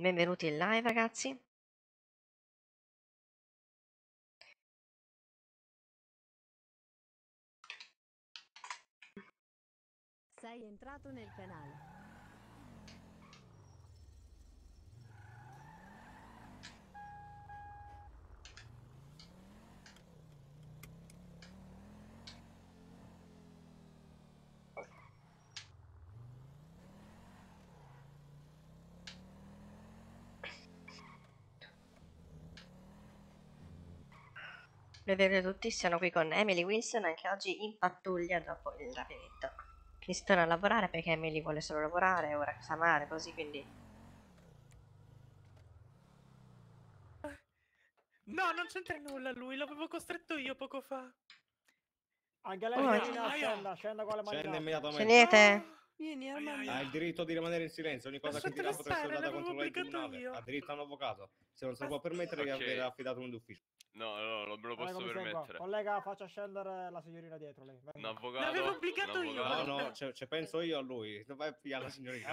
Benvenuti in live, ragazzi. Sei entrato nel canale. Benvenuti a tutti, siamo qui con Emily Wilson, anche oggi in pattuglia dopo il rapimento. Quindi si torna a lavorare perché Emily vuole solo lavorare, ora sa male, così, quindi... No, non c'entra nulla lui, l'avevo costretto io poco fa. Anche lei scenda con la manina. Immediatamente. Scendete. Vieni, ha il diritto di rimanere in silenzio, ogni cosa che dirà potrà essere data contro lei in tribunale. Ha diritto a un avvocato, se non se lo può permettere che avrà affidato un ufficio. No, non me lo posso permettere. Collega, faccia scendere la signorina dietro lei. Un avvocato. L'avevo obbligato io. No, ci penso io a lui. Non vai più alla signorina.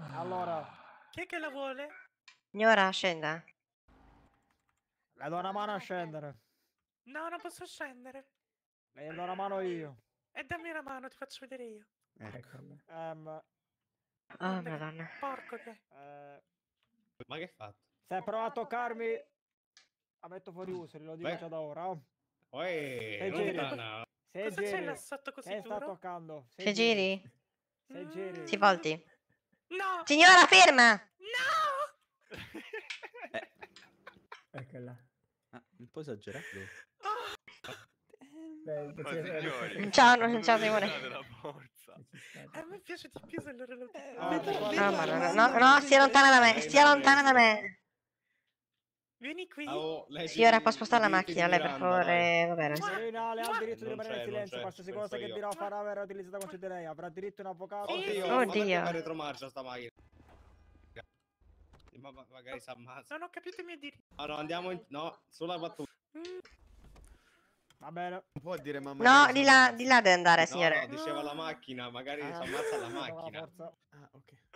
Allora. Chi è che la vuole? Signora, scenda. Le do una mano a scendere. No, non posso scendere. Le do una mano io. E dammi una mano, ti faccio vedere io. Ecco. Oh, madonna. Porco che. Ma che hai fatto? Se prova a toccarmi... La metto fuori uso, lo dico già da ora. Se giri, cosa c'è là sotto così duro? Sta toccando. Se giri? Se giri. Si volti. No! Signora, ferma! No! Ecco là. Ah, un po' esagerato. Ciao Simone. A me piace di più se allora lo... No, stia lontana da me, stia lontana da me. Vieni qui. Sì, ora può spostare la macchina, lei per favore. Va bene. Serena, lei ha il diritto di rimanere in silenzio. Qualsiasi cosa che dirò farà verrà utilizzata contro di lei. Avrà diritto un avvocato. Oddio. Ma retromarcia sta macchina. Ma magari si ammazza. Non ho capito i miei diritti. No, andiamo in... No, sulla battuta. Va bene. Non può dire mamma. No, di là deve andare, signore. No, diceva la macchina. Magari si ammazza la macchina. Ah, ok.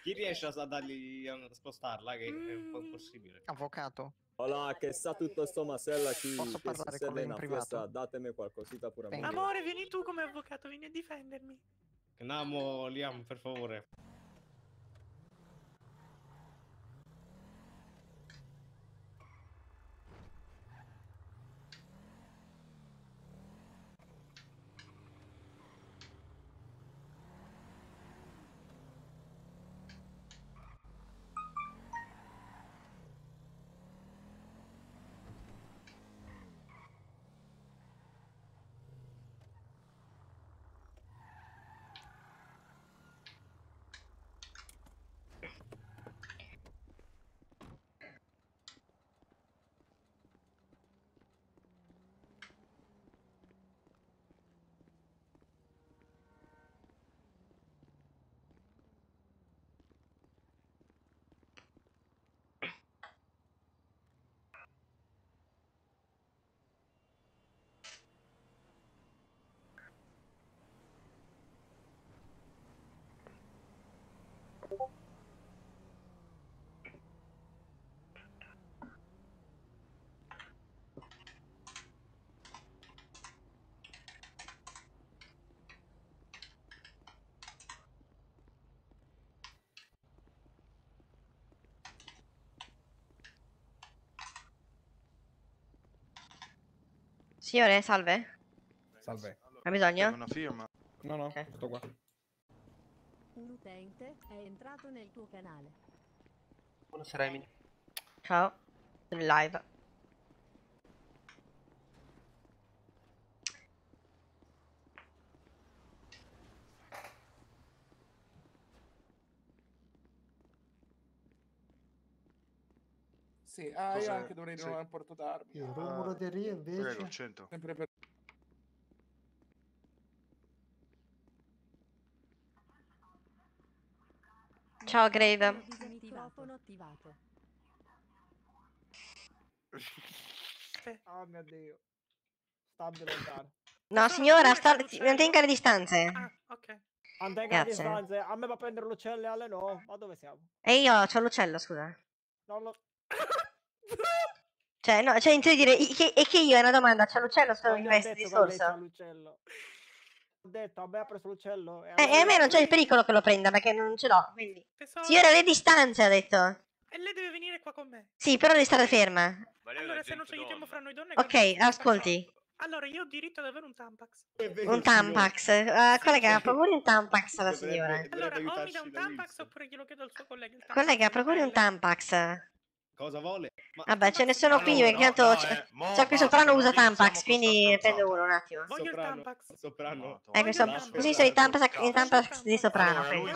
Chi riesce a dargli a spostarla? Che è un po' impossibile. Avvocato. Hola, che sa tutto sto masella qui. Posso parlare con lei in privato? Datemi qualcosita pure a me. Amore, vieni tu come avvocato, vieni a difendermi. Andiamo, Liam, per favore. Signore, salve. Salve. Ha bisogno? Una firma. No, okay. Tutto qua. Un utente è entrato nel tuo canale. Buonasera, Emily. Ciao. Sono live. Sì, io anche dovrei non portarmi. Il Romulo di Rie invece... Prego, 100. Sempre per... Ciao Grave. Oh mio Dio. Stabile lontano. No signora, non tenga le distanze. Ah, ok. Grazie. A me va a prendere l'uccello e alle no. Ma dove siamo? E io c'ho l'uccello, scusa. Non lo... Cioè, no, cioè, intendo dire, e che io è una domanda, c'è l'uccello, sto in veste di sorsa. Ho detto, a me ha preso l'uccello. E a me non c'è il pericolo che lo prenda, perché non ce l'ho, quindi. Pensavo... Sì, era le distanze, ha detto. E lei deve venire qua con me. Sì, però devi stare ferma. Allora, se non ci aiutiamo fra noi donne... Ok, ascolti. Allora, io ho diritto ad avere un Tampax. Un Tampax? Collega, procuri un Tampax alla signora. Allora, o mi dà un Tampax oppure glielo chiedo al suo collega. Collega, procuri un Tampax. Cosa vuole? Ma... Vabbè, ce ne sono più, intanto c'è qui Soprano usa Tampax, quindi prendo uno un attimo. Voglio il Tampax. Soprano. Ecco, così sono i Tampax di Soprano.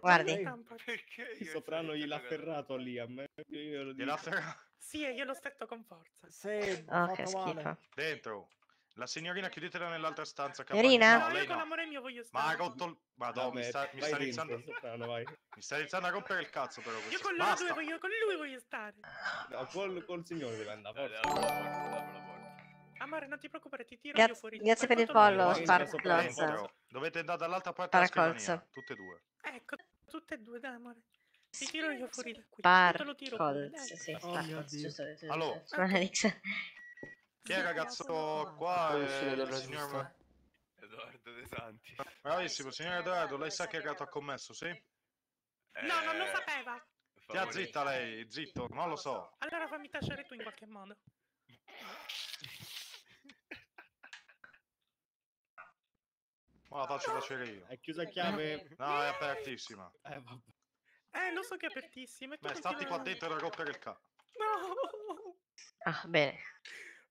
Guardi. Perché Soprano gliel'ha afferrato lì a me. Gliel'ha afferrato. Sì, io l'ho stretto con forza. Sì, oh, che schifo. Dentro. La signorina chiudetela nell'altra stanza. Signorina? No, lei no. Con amore mio voglio stare. Ma madonna, mi sta iniziando... Soprano, vai. Mi sta iniziando a rompere il cazzo però. Questo. Io con lui, voglio stare. No, col signore deve andare. Amore, non ti preoccupare, ti tiro io fuori. Grazie per il pollo, Sparklozza. Dovete andare dall'altra parte della scrivania. Tutte e due. Ecco, tutte e due, dai amore. Ti tiro io fuori da qui. Te lo tiro fuori. Sì, allora. Chi è ragazzo qua? Il signor Edoardo De Santi. Bravissimo, signor Edoardo, lei sa che reato ha commesso, sì? No, non lo sapeva. Ti zitta lei, zitto, non lo so. Allora fammi tacere tu in qualche modo. Ma la faccio tacere io. È chiusa a chiave? No, è apertissima. Vabbè. Lo so che è apertissima. Beh, stati qua dentro e rompere il cazzo. No! Ah, bene.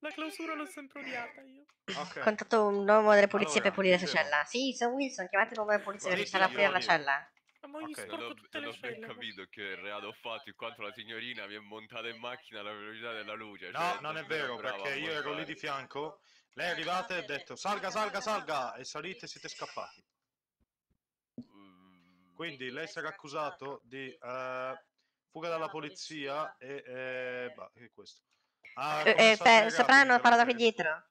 La clausura l'ho sempre odiata io. Okay. Ho contattato un uomo delle pulizie per pulire la cella. Sì, sono Wilson, chiamate l'uomo delle pulizie per iniziare a pulire la cella. Ma io sporco tutte le celle. Non ho ben capito che il reato ho fatto in quanto la signorina mi è montata in macchina alla velocità della luce. No, cioè, non è vero, perché io ero lì di fianco, lei è arrivata e ha detto salga, salga, salga, e salite e siete scappati. Quindi lei sarà accusato di fuga dalla polizia e questo. Soprano parla da qui dietro.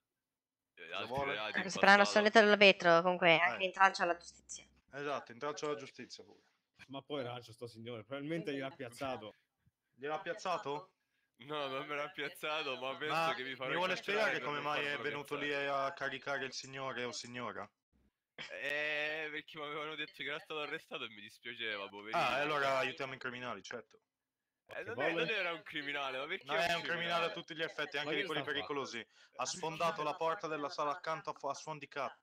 Soprano sono dietro del vetro, comunque anche in traccia alla giustizia. Esatto, in traccia alla giustizia pure. Ma poi ragazzo sto signore, probabilmente gliel'ha piazzato. Gliel'ha piazzato? No, non me l'ha piazzato, ma penso che mi farò. Mi vuole spiegare come mai è venuto lì a caricare il signore o signora? Perché mi avevano detto che era stato arrestato e mi dispiaceva, poverino. Ah, allora aiutiamo i criminali, certo. Non era un criminale, ma perché? No, è un criminale a tutti gli effetti, anche di quelli pericolosi. Ha sfondato la porta della sala accanto a suon di cat.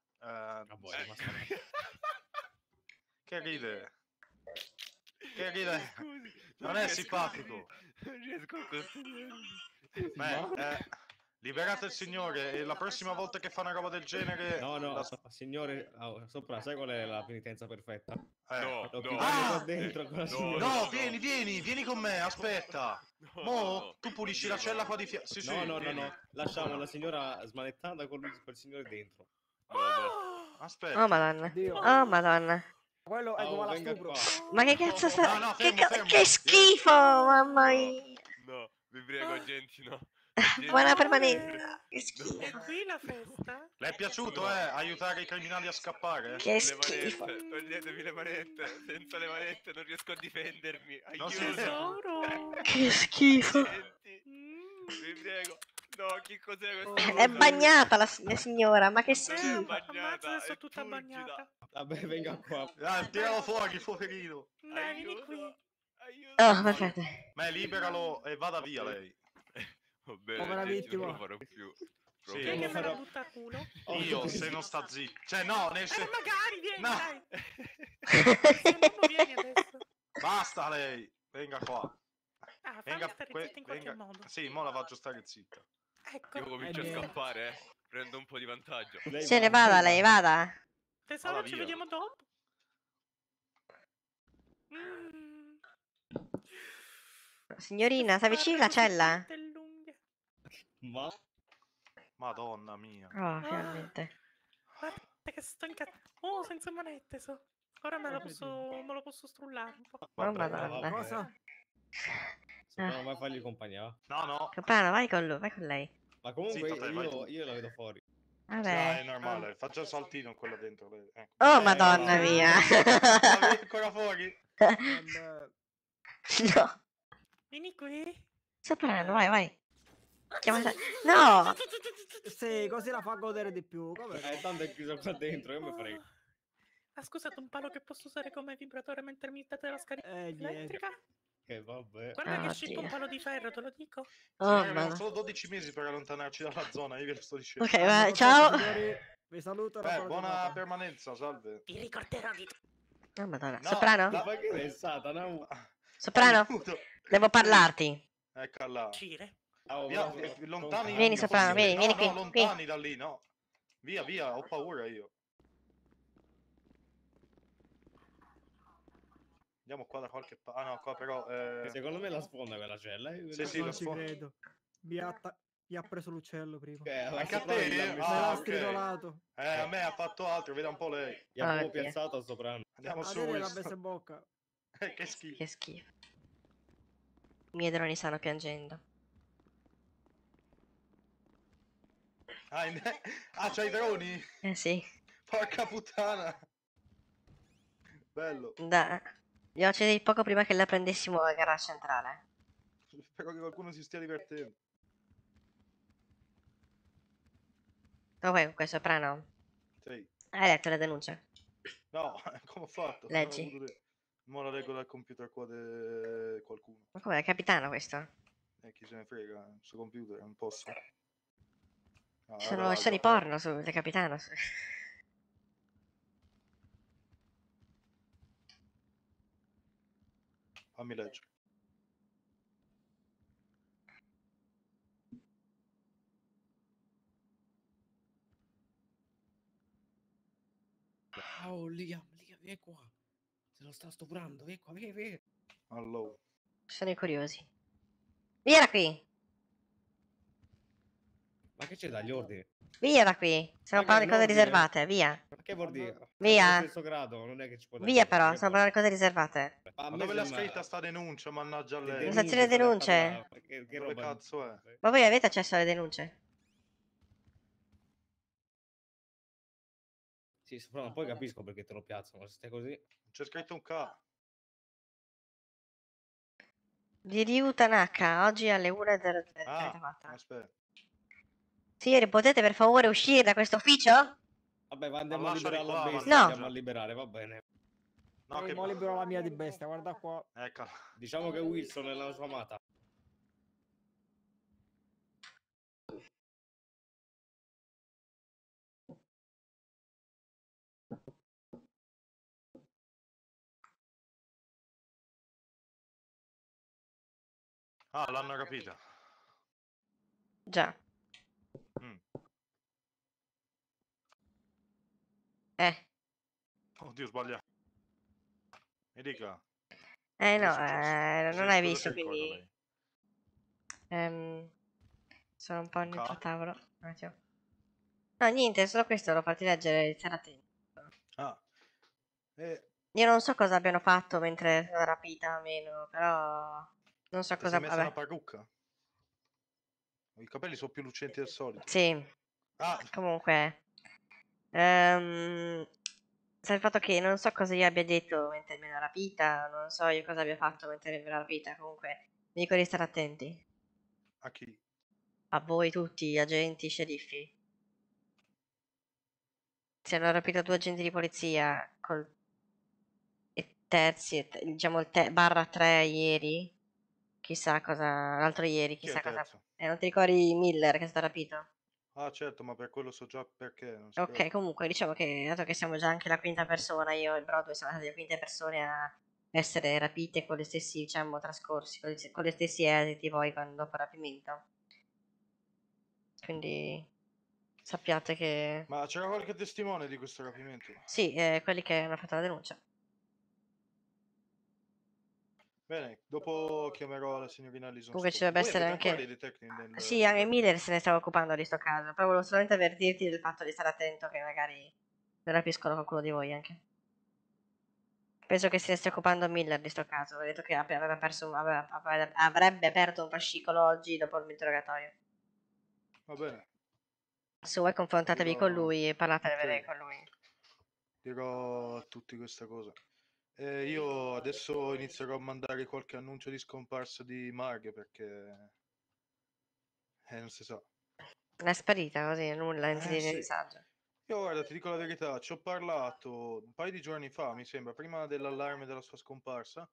Che ride. Che ride. Non è simpatico. Non riesco a contenermi. Liberate il signore e la prossima volta che fa una roba del genere... No, no, signore, sopra, sai qual è la penitenza perfetta? No, vieni con me, aspetta. Mo, tu pulisci la cella qua di fianco. Sì, no, no, no, lasciamo la signora smanettata con il signore dentro. Aspetta. Oh, madonna. Oh, madonna. Quello è come la stupro. Ma che cazzo sta... Che schifo, mamma mia. No, vi prego, gente, no. Buona permanenza. Che schifo. E qui la festa. Le è piaciuto, aiutare i criminali a scappare? Che schifo. Toglietevi le manette. Senza le manette non riesco a difendermi. Aiuto. Che schifo. Vi prego. No, che cos'è questo? È bagnata la signora, ma che schifo. Ammazza, adesso tutta bagnata. Vabbè, venga qua. Tiralo fuori, poverino. Dai, vieni qui. Oh, perfetto. Ma liberalo e vada via lei. Vabbè, come la vittima. Non lo farò più. Sì, che me la butta a culo? Io, se non sta zitto. Cioè, no, nel senso... magari, vieni, no. Dai. Non vieni adesso. Basta lei. Venga qua. Ah, venga, stare zitta in qualche modo. Sì, mo la faccio stare zitta. Ecco. Io comincio a scappare, Prendo un po' di vantaggio. Se ne vada lei, vada. Tesoro, ci vediamo dopo. Signorina, sta vicino la cella? Madonna mia. Oh, finalmente. Guarda che sto incazzando. Oh, senza manette Ora me lo posso strullare un po'. Oh, madonna. Cosa? Soprano, vai a fargli compagnia. No, no. Soprano, vai con lui, vai con lei. Ma comunque io la vedo fuori. Vabbè. È normale, faccio il saltino con quella dentro. Ecco. Oh, madonna mia. È ancora fuori. No. Vieni qui. Soprano, vai, vai. No! Sì, così la fa godere di più. Tanto è chiusa qua dentro, io mi frego. Ah, scusate, un palo che posso usare come vibratore mentre mi date la scarica elettrica? Che vabbè. Guarda che scippo un palo di ferro, te lo dico. Oh, abbiamo solo 12 mesi per allontanarci dalla zona, io ve lo sto dicendo. Ok, va, ciao. Vi saluto. Buona permanenza, salve. Vi ricorderò di te. Oh, madonna. No, Soprano? La pensata, no. Soprano, devo parlarti. Eccola. Lontani. Vieni, Soprano, vieni, vieni qui. No, lontani da lì, no. Via, via, ho paura io. Andiamo qua da qualche parte. Ah no, qua però. Secondo me la sfonda quella cella. Sì, sì, la sfonda. Mi ha preso l'uccello prima. Anche a te? Me l'ha stridolato. A me ha fatto altro, veda un po' lei. Gli ha proprio piazzato al soprano. Andiamo su. Che schifo. Che schifo. I miei droni stanno piangendo. Ah, c'hai i droni? Eh sì. Porca puttana. Bello. Da. Li ho accesi poco prima che la prendessimo alla gara centrale. Spero che qualcuno si stia divertendo. Comunque, Soprano. Sì. Hai letto la denuncia? No, come ho fatto? Leggi. Non la leggo dal computer qua di qualcuno. Ma com'è, è capitano questo? Chi se ne frega, il suo computer, non posso. No, sono i porno sul capitano. Fammi leggere. Ciao, Liam, vieni qua. Se lo sta stuprando, vieni qua, vieni. Allora. Sono i curiosi. Via da qui. Ma che c'è dagli ordini? Via da qui. Stiamo parlando di cose riservate, via. Ma che vuol dire? Via. Stesso grado, non è che ci può via però, stiamo parlando di cose riservate. Ma dove l'ha scritta sta denuncia, mannaggia lei? La stazione denunce. Che roba cazzo è? Ma voi avete accesso alle denunce? Sì, però poi capisco perché te lo piazzano, se stai così. C'è scritto un K. Di Ryu Tanaka, oggi alle 1:00. Ah, aspetta. Signori, potete per favore uscire da questo ufficio? Vabbè, andiamo a liberare la bestia, no. Andiamo a liberare, va bene. No, che mo libero la mia di bestia, guarda qua. Eccola. Diciamo che Wilson è la sua amata. Ah, l'hanno capita. Già. Oddio, sbagliato. Mi dica. No, non l'hai visto, quindi... sono un po' dentro tavolo. Un attimo. No, niente, solo questo l'ho fatto leggere, c'era attento. Ah. Io non so cosa abbiano fatto mentre sono rapita o meno, però... Non so cosa... Vabbè. Una parrucca? I capelli sono più lucenti del solito. Sì. Ah. Comunque... il fatto che non so cosa io abbia detto mentre me l'ha rapita, non so io cosa abbia fatto mentre me l'ha rapita, comunque vi dico di stare attenti. A chi? A voi tutti, agenti, sceriffi. Se hanno rapito 2 agenti di polizia e terzi, diciamo /3 ieri, chissà cosa, l'altro ieri, chissà cosa. Non ti ricordi Miller che è stato rapito? Ah certo, ma per quello so già perché. Non so ok, comunque diciamo che dato che siamo già anche la quinta persona, io e Broadway siamo state le quinte persone a essere rapite con gli stessi, diciamo, trascorsi, con gli stessi esiti poi dopo il rapimento. Quindi sappiate che... Ma c'era qualche testimone di questo rapimento? Sì, quelli che hanno fatto la denuncia. Bene, dopo chiamerò la signorina Lison. Comunque ci dovrebbe essere anche... Del... Sì, anche Miller se ne stava occupando di sto caso, però volevo solamente avvertirti del fatto di stare attento che magari non rapiscono qualcuno di voi anche. Penso che se ne stia occupando Miller di sto caso, ho detto che avrebbe aperto un fascicolo oggi dopo l'interrogatorio. Va bene. Se vuoi confrontatevi con lui e parlatevene con lui. Dirò a tutti questa cosa. Io adesso inizierò a mandare qualche annuncio di scomparsa di Marghe, perché non si sa. È sparita così, nulla, in disagio. Io guarda, ti dico la verità, ci ho parlato un paio di giorni fa, mi sembra, prima dell'allarme della sua scomparsa.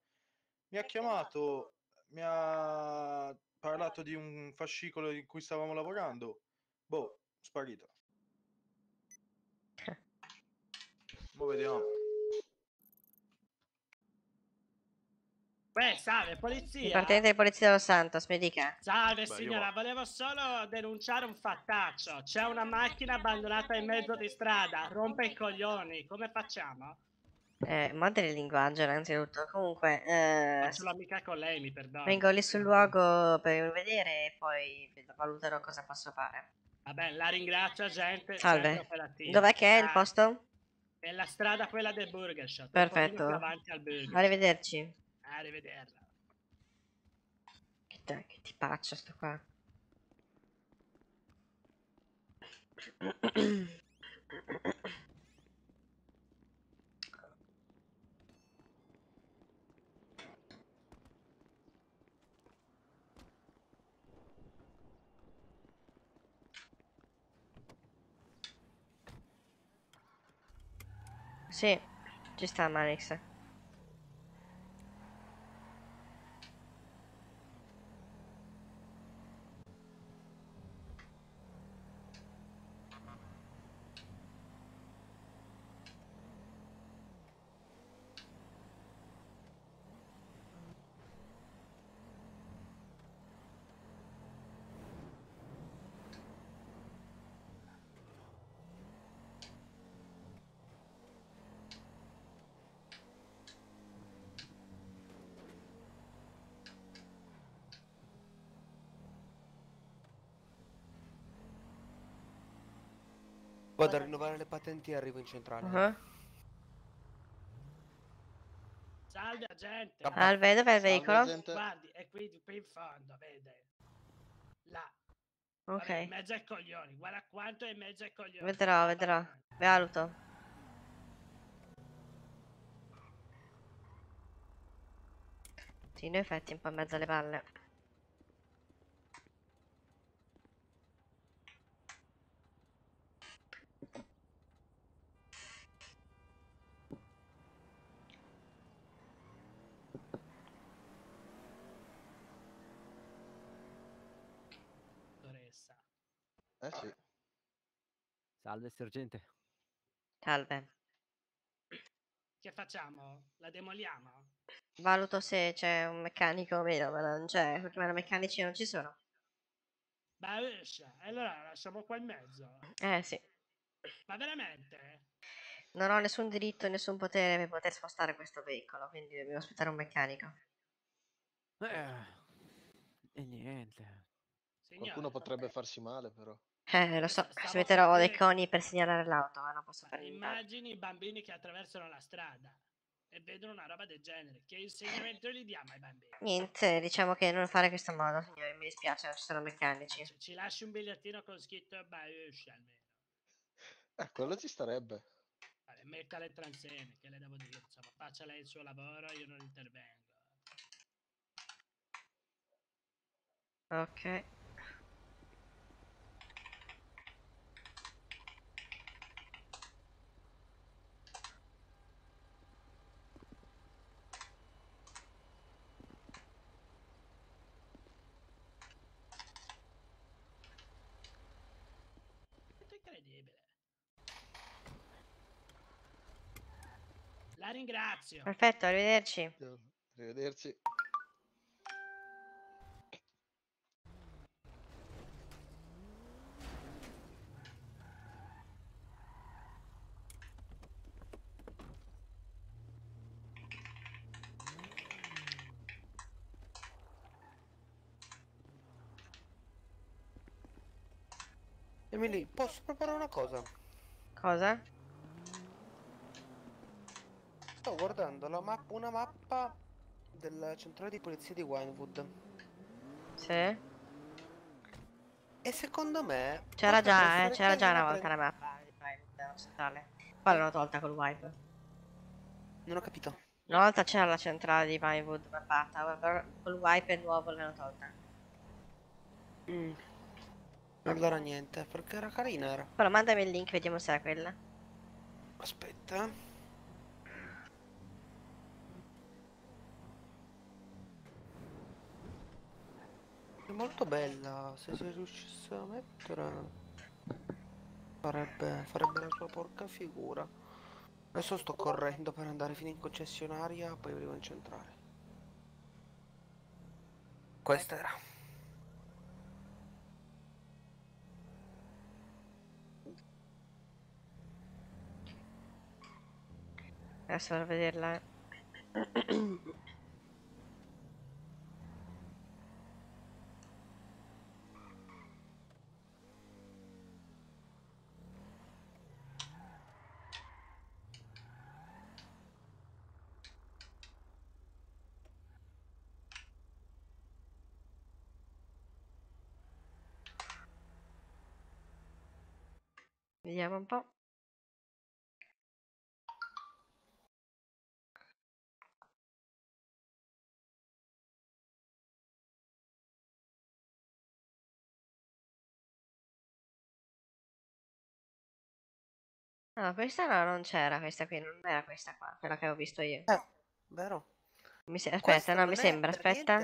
Mi ha chiamato, mi ha parlato di un fascicolo in cui stavamo lavorando. Boh, sparita. Mo vediamo. Beh, salve, polizia. Dipartimento di polizia dello Santos, mi dica. Salve, signora, volevo solo denunciare un fattaccio. C'è una macchina abbandonata in mezzo di strada, rompe i coglioni, come facciamo? Modere il linguaggio innanzitutto. Comunque non ce l'ho mica con lei, mi perdono. Vengo lì sul luogo per vedere e poi valuterò cosa posso fare. Vabbè, la ringrazio, gente. Salve. Dov'è che è il posto? È la strada quella del Burger Shot. Perfetto. Davanti al Burger. Arrivederci. Arrivederla. Che tipaccio sto qua. Sì, ci sta Manix. Vado a rinnovare le patenti e arrivo in centrale. Salve, agente. Salve, dov'è il veicolo? Gente. Guardi, è qui in fondo, vede. Là. Ok. Vabbè, mezzo ai coglioni, guarda quanto è mezzo ai coglioni. Vedrò. Valuto. Sì, in effetti un po' in mezzo alle palle. Sì. Salve sergente. Salve. Che facciamo? La demoliamo? Valuto se c'è un meccanico o meno, ma non c'è, perché meccanici non ci sono. Beh, allora lasciamo qua in mezzo. Sì. Ma veramente? Non ho nessun diritto e nessun potere per poter spostare questo veicolo, quindi dobbiamo aspettare un meccanico. E niente. Qualcuno potrebbe farsi male, però. Lo so, ci metterò dei coni per segnalare l'auto, ma non posso fare niente. Immagini i bambini che attraversano la strada e vedono una roba del genere. Che insegnamento li diamo ai bambini? Niente, diciamo che non fare questo modo, signori, mi dispiace, non ci sono meccanici. Ci lasci un bigliettino con scritto Baiush almeno. Quello ci starebbe. Vabbè, metta le transene, che le devo dire, insomma, faccia lei il suo lavoro, io non intervengo. Ok. La ringrazio. Perfetto, arrivederci. Arrivederci. Emily, posso preparare una cosa? Cosa? Sto guardando la una mappa della centrale di polizia di Pinewood. Sì. E secondo me... C'era già, c'era già una volta la mappa di Pinewood centrale. Poi l'hanno tolta col wipe. Non ho capito. Una volta c'era la centrale di Pinewood mappata, col wipe nuovo l'hanno tolta. Mm. Allora niente, perché era carina era. Però mandami il link, vediamo se era quella. Aspetta. È molto bella, se si riuscisse a mettere farebbe la sua porca figura. Adesso sto correndo per andare fino in concessionaria, poi mi devo incentrare. Questa era. Adesso vado a vederla. Vediamo un po'. No, questa no, non c'era questa qui, non era questa qua, quella che avevo visto io. Vero? Aspetta, no, mi sembra, aspetta.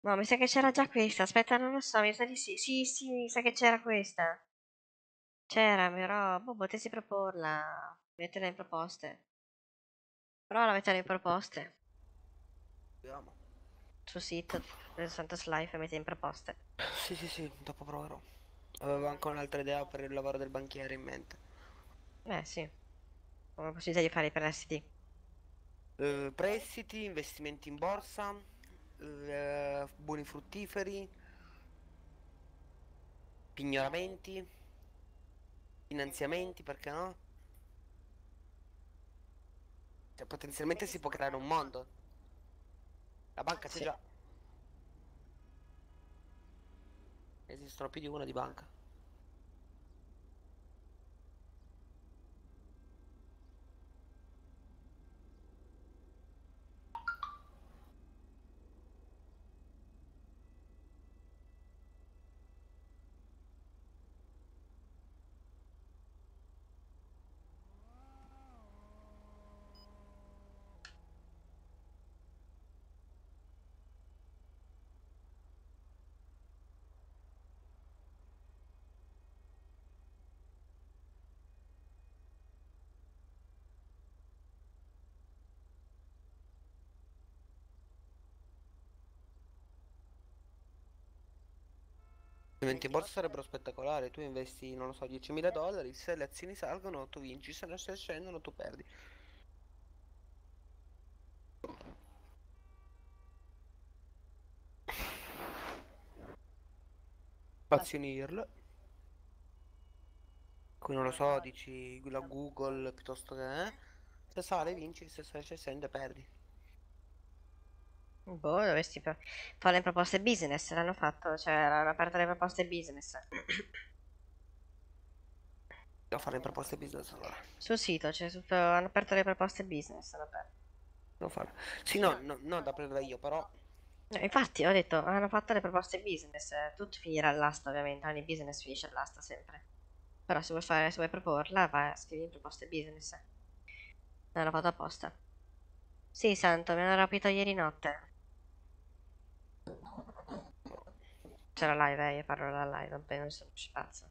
No, mi sa che c'era già questa, aspetta, non lo so, mi sa di sì, sì, sì, mi sa che c'era questa. C'era, però boh, potessi proporla, metterla in proposte. Prova a metterla in proposte. Vediamo. Sul sito del Santos Life mette in proposte. Sì, sì, sì, dopo proverò. Avevo anche un'altra idea per il lavoro del banchiere in mente. Beh, sì. Ho la possibilità di fare i prestiti. Prestiti, investimenti in borsa, buoni fruttiferi, pignoramenti. Finanziamenti, perché no? Cioè, potenzialmente si può creare un mondo. La banca c'è già. Esistono più di una di banca. In borsa sarebbero spettacolari. Tu investi, non lo so, 10.000 dollari. Se le azioni salgono, tu vinci. Se non scendono, tu perdi. Azioni IRL. Qui non lo so, dici la Google piuttosto che. Se sale, vinci. Se scende, perdi. Boh, dovresti fare le proposte business, l'hanno fatto, cioè erano aperte le proposte business. Devo fare le proposte business allora. Sul sito, cioè hanno aperto le proposte business, hanno aperto. Devo fare. Sì, no, no, no, da prendere io però. Infatti ho detto, hanno fatto le proposte business, tutto finirà all'asta ovviamente, ogni business finisce all'asta sempre. Però se vuoi fare, se vuoi proporla, vai, scrivi in proposte business. L'hanno fatto apposta. Sì, santo, mi hanno rapito ieri notte. C'era live, io parlo dalla live, vabbè, non sono spazio.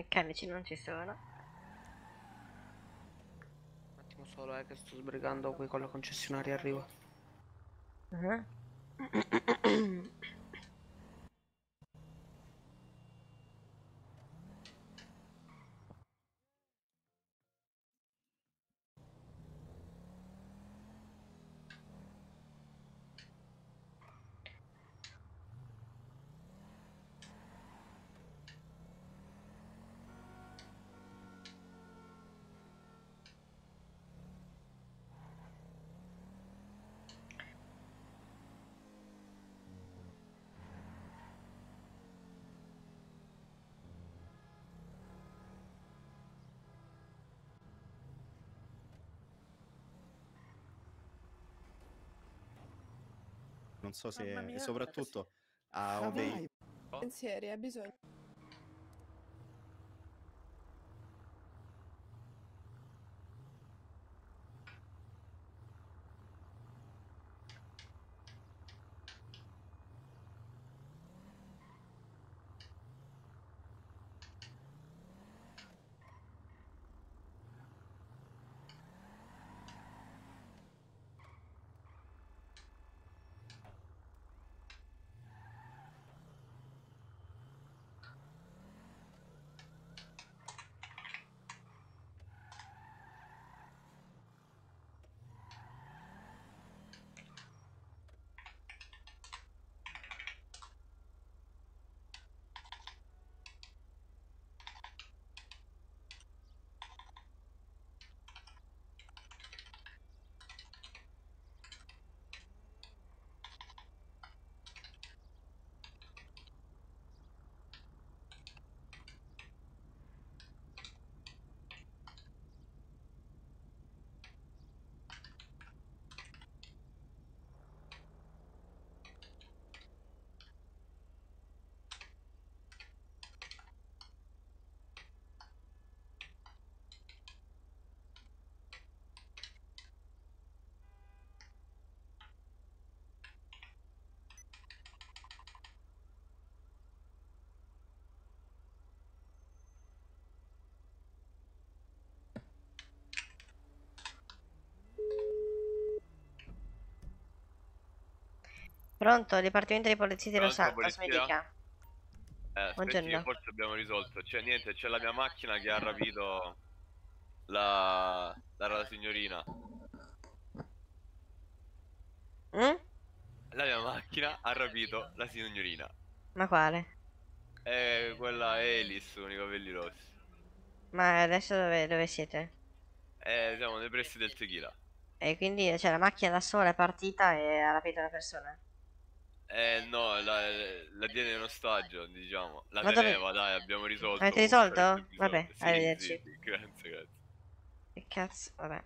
Meccanici non ci sono. Un attimo solo, che sto sbrigando qui con la concessionaria, arrivo. Non so se, mia, soprattutto a Obey. Pensieri, ha bisogno. Pronto, Dipartimento di Polizia di Rosanna, mi dica. Buongiorno. Forse abbiamo risolto, cioè niente, c'è la mia macchina che ha rapito la signorina. La mia macchina ha rapito la signorina. Ma quale? È quella Elis con i capelli rossi. Ma adesso dove siete? Siamo nei pressi del Tequila. E quindi cioè, la macchina da sola è partita e ha rapito una persona? No, la tiene in ostaggio, diciamo. La teneva, dai, abbiamo risolto. Avete risolto? Vabbè, sì, arrivederci. Sì, grazie. Che cazzo, vabbè.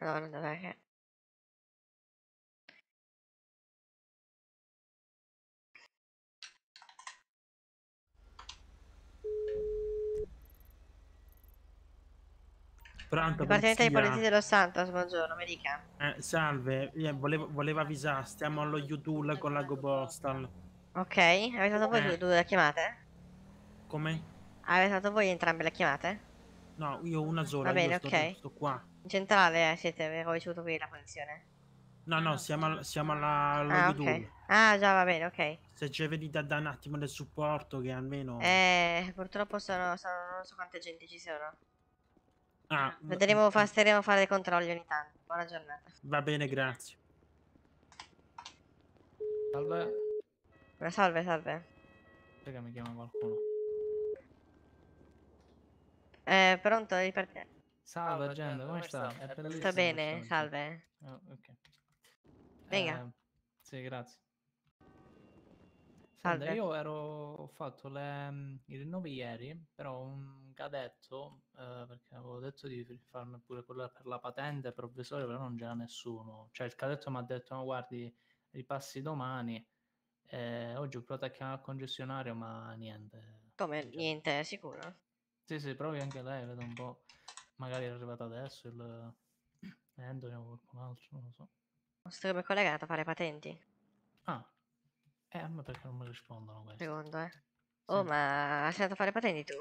Allora, dov'è che... Pronto, Dipartimento di Polizia dello Santos, buongiorno, mi dica. Salve, volevo avvisare, stiamo allo Yudul con la Go Postal. Ok, avete fatto voi due le chiamate? Come? Avete fatto voi entrambe le chiamate? No, io una sola. Va bene, io sto qua. In centrale siete, avevo ricevuto qui la posizione. No, no, siamo alla Yudul. Okay. Ah, già, va bene, ok. Se ci venite a dare un attimo del supporto, che almeno... purtroppo non so quante gente ci sono. Ah, vedremo, staremo a fare dei controlli ogni tanto. Buona giornata. Va bene, grazie. Salve. Salve, salve. Perché mi chiama qualcuno? Pronto, ripartiamo. Salve, agenda, come sta? Sta bene, salve. Oh, ok. Venga. Sì, grazie. Salve. Senta, io ho fatto i rinnovi ieri, però un cadetto, perché avevo detto di farmi pure quella per la patente provvisoria, però non c'era nessuno. Cioè il cadetto mi ha detto: no, guardi, ripassi domani. Oggi ho provato a chiamare al concessionario, ma niente. Come? Cioè, niente, sicuro? Sì, provi anche lei, vedo un po'. Magari è arrivato adesso il... o qualcun altro, non lo so. Non sarebbe collegato a fare patenti? Ah. A me perché non mi rispondono questi? Secondo, Oh, sì. Ma sei andato a fare patenti tu?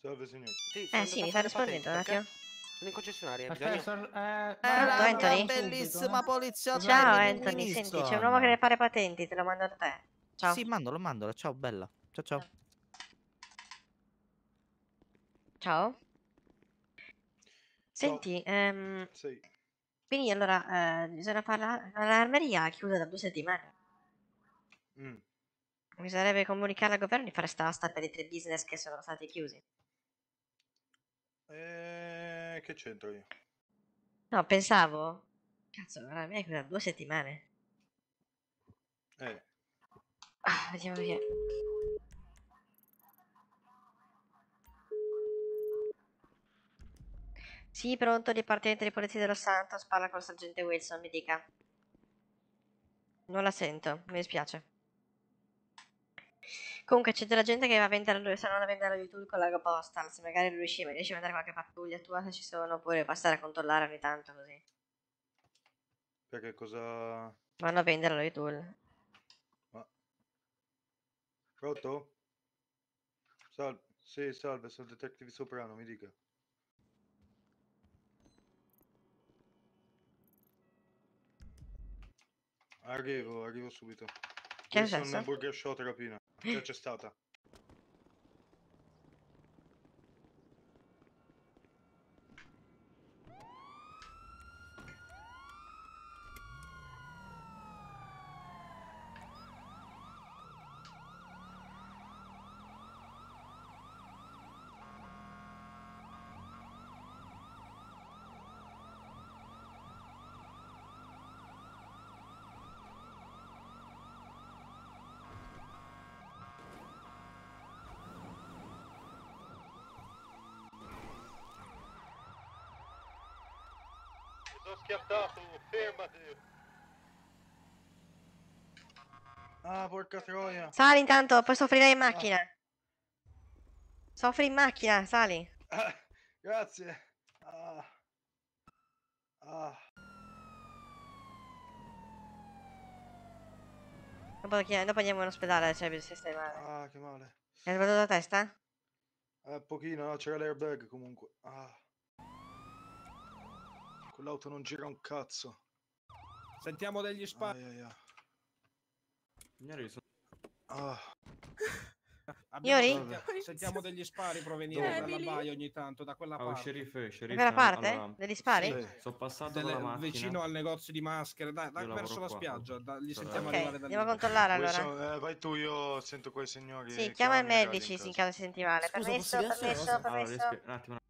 Salve, signore. Sì, mi sta rispondendo un attimo. Sono in concessionaria. Pronto, Anthony? Bellissima poliziotta. Ciao, Anthony, senti, c'è un uomo che deve fare patenti, te lo mando a te. Ciao. Sì, mandalo, ciao, bella. Ciao. Ciao. Senti, quindi allora, bisogna fare l'armeria chiusa da 2 settimane. Bisognerebbe comunicare al governo di fare stasta per i 3 business che sono stati chiusi. Che c'entro io? No, pensavo. Cazzo, la mia è da 2 settimane. Vediamo che... Sì, pronto, Dipartimento di Polizia dello Santos, parla con il sergente Wilson, mi dica. Non la sento, mi dispiace. Comunque c'è della gente che va a vendere, se non a vendere YouTube con la Go Postal, se magari riesci a mandare qualche pattuglia tua se ci sono, oppure passare a controllare ogni tanto così. Perché cosa... Vanno a vendere lo YouTube. Ma... Pronto? Salve, sì, salve, sono il detective Soprano, mi dica. Arrivo subito. Che è successo? Sono un Burger Shot rapina. C'è stata. Schiattato, fermati. Ah, porca troia. Sali intanto, poi soffrirei in macchina. Soffri in macchina, sali. Grazie. Dopo andiamo in ospedale, cioè, se stai male. Ah, che male. Hai rubato la testa? Pochino, no, c'era l'airbag comunque. L'auto non gira un cazzo. Sentiamo degli spazi. Signori, sentiamo degli spari provenire dall'abbaio ogni tanto, da quella parte. Sceriffo, da quella parte? Allora, degli spari? Sì. Sono passato vicino al negozio di maschere, dai verso la spiaggia, li sentiamo arrivare da lì. Andiamo a controllare allora. Vai tu, io sento quei signori. Sì, chiama i medici in caso si senti male. Permesso. Un attimo.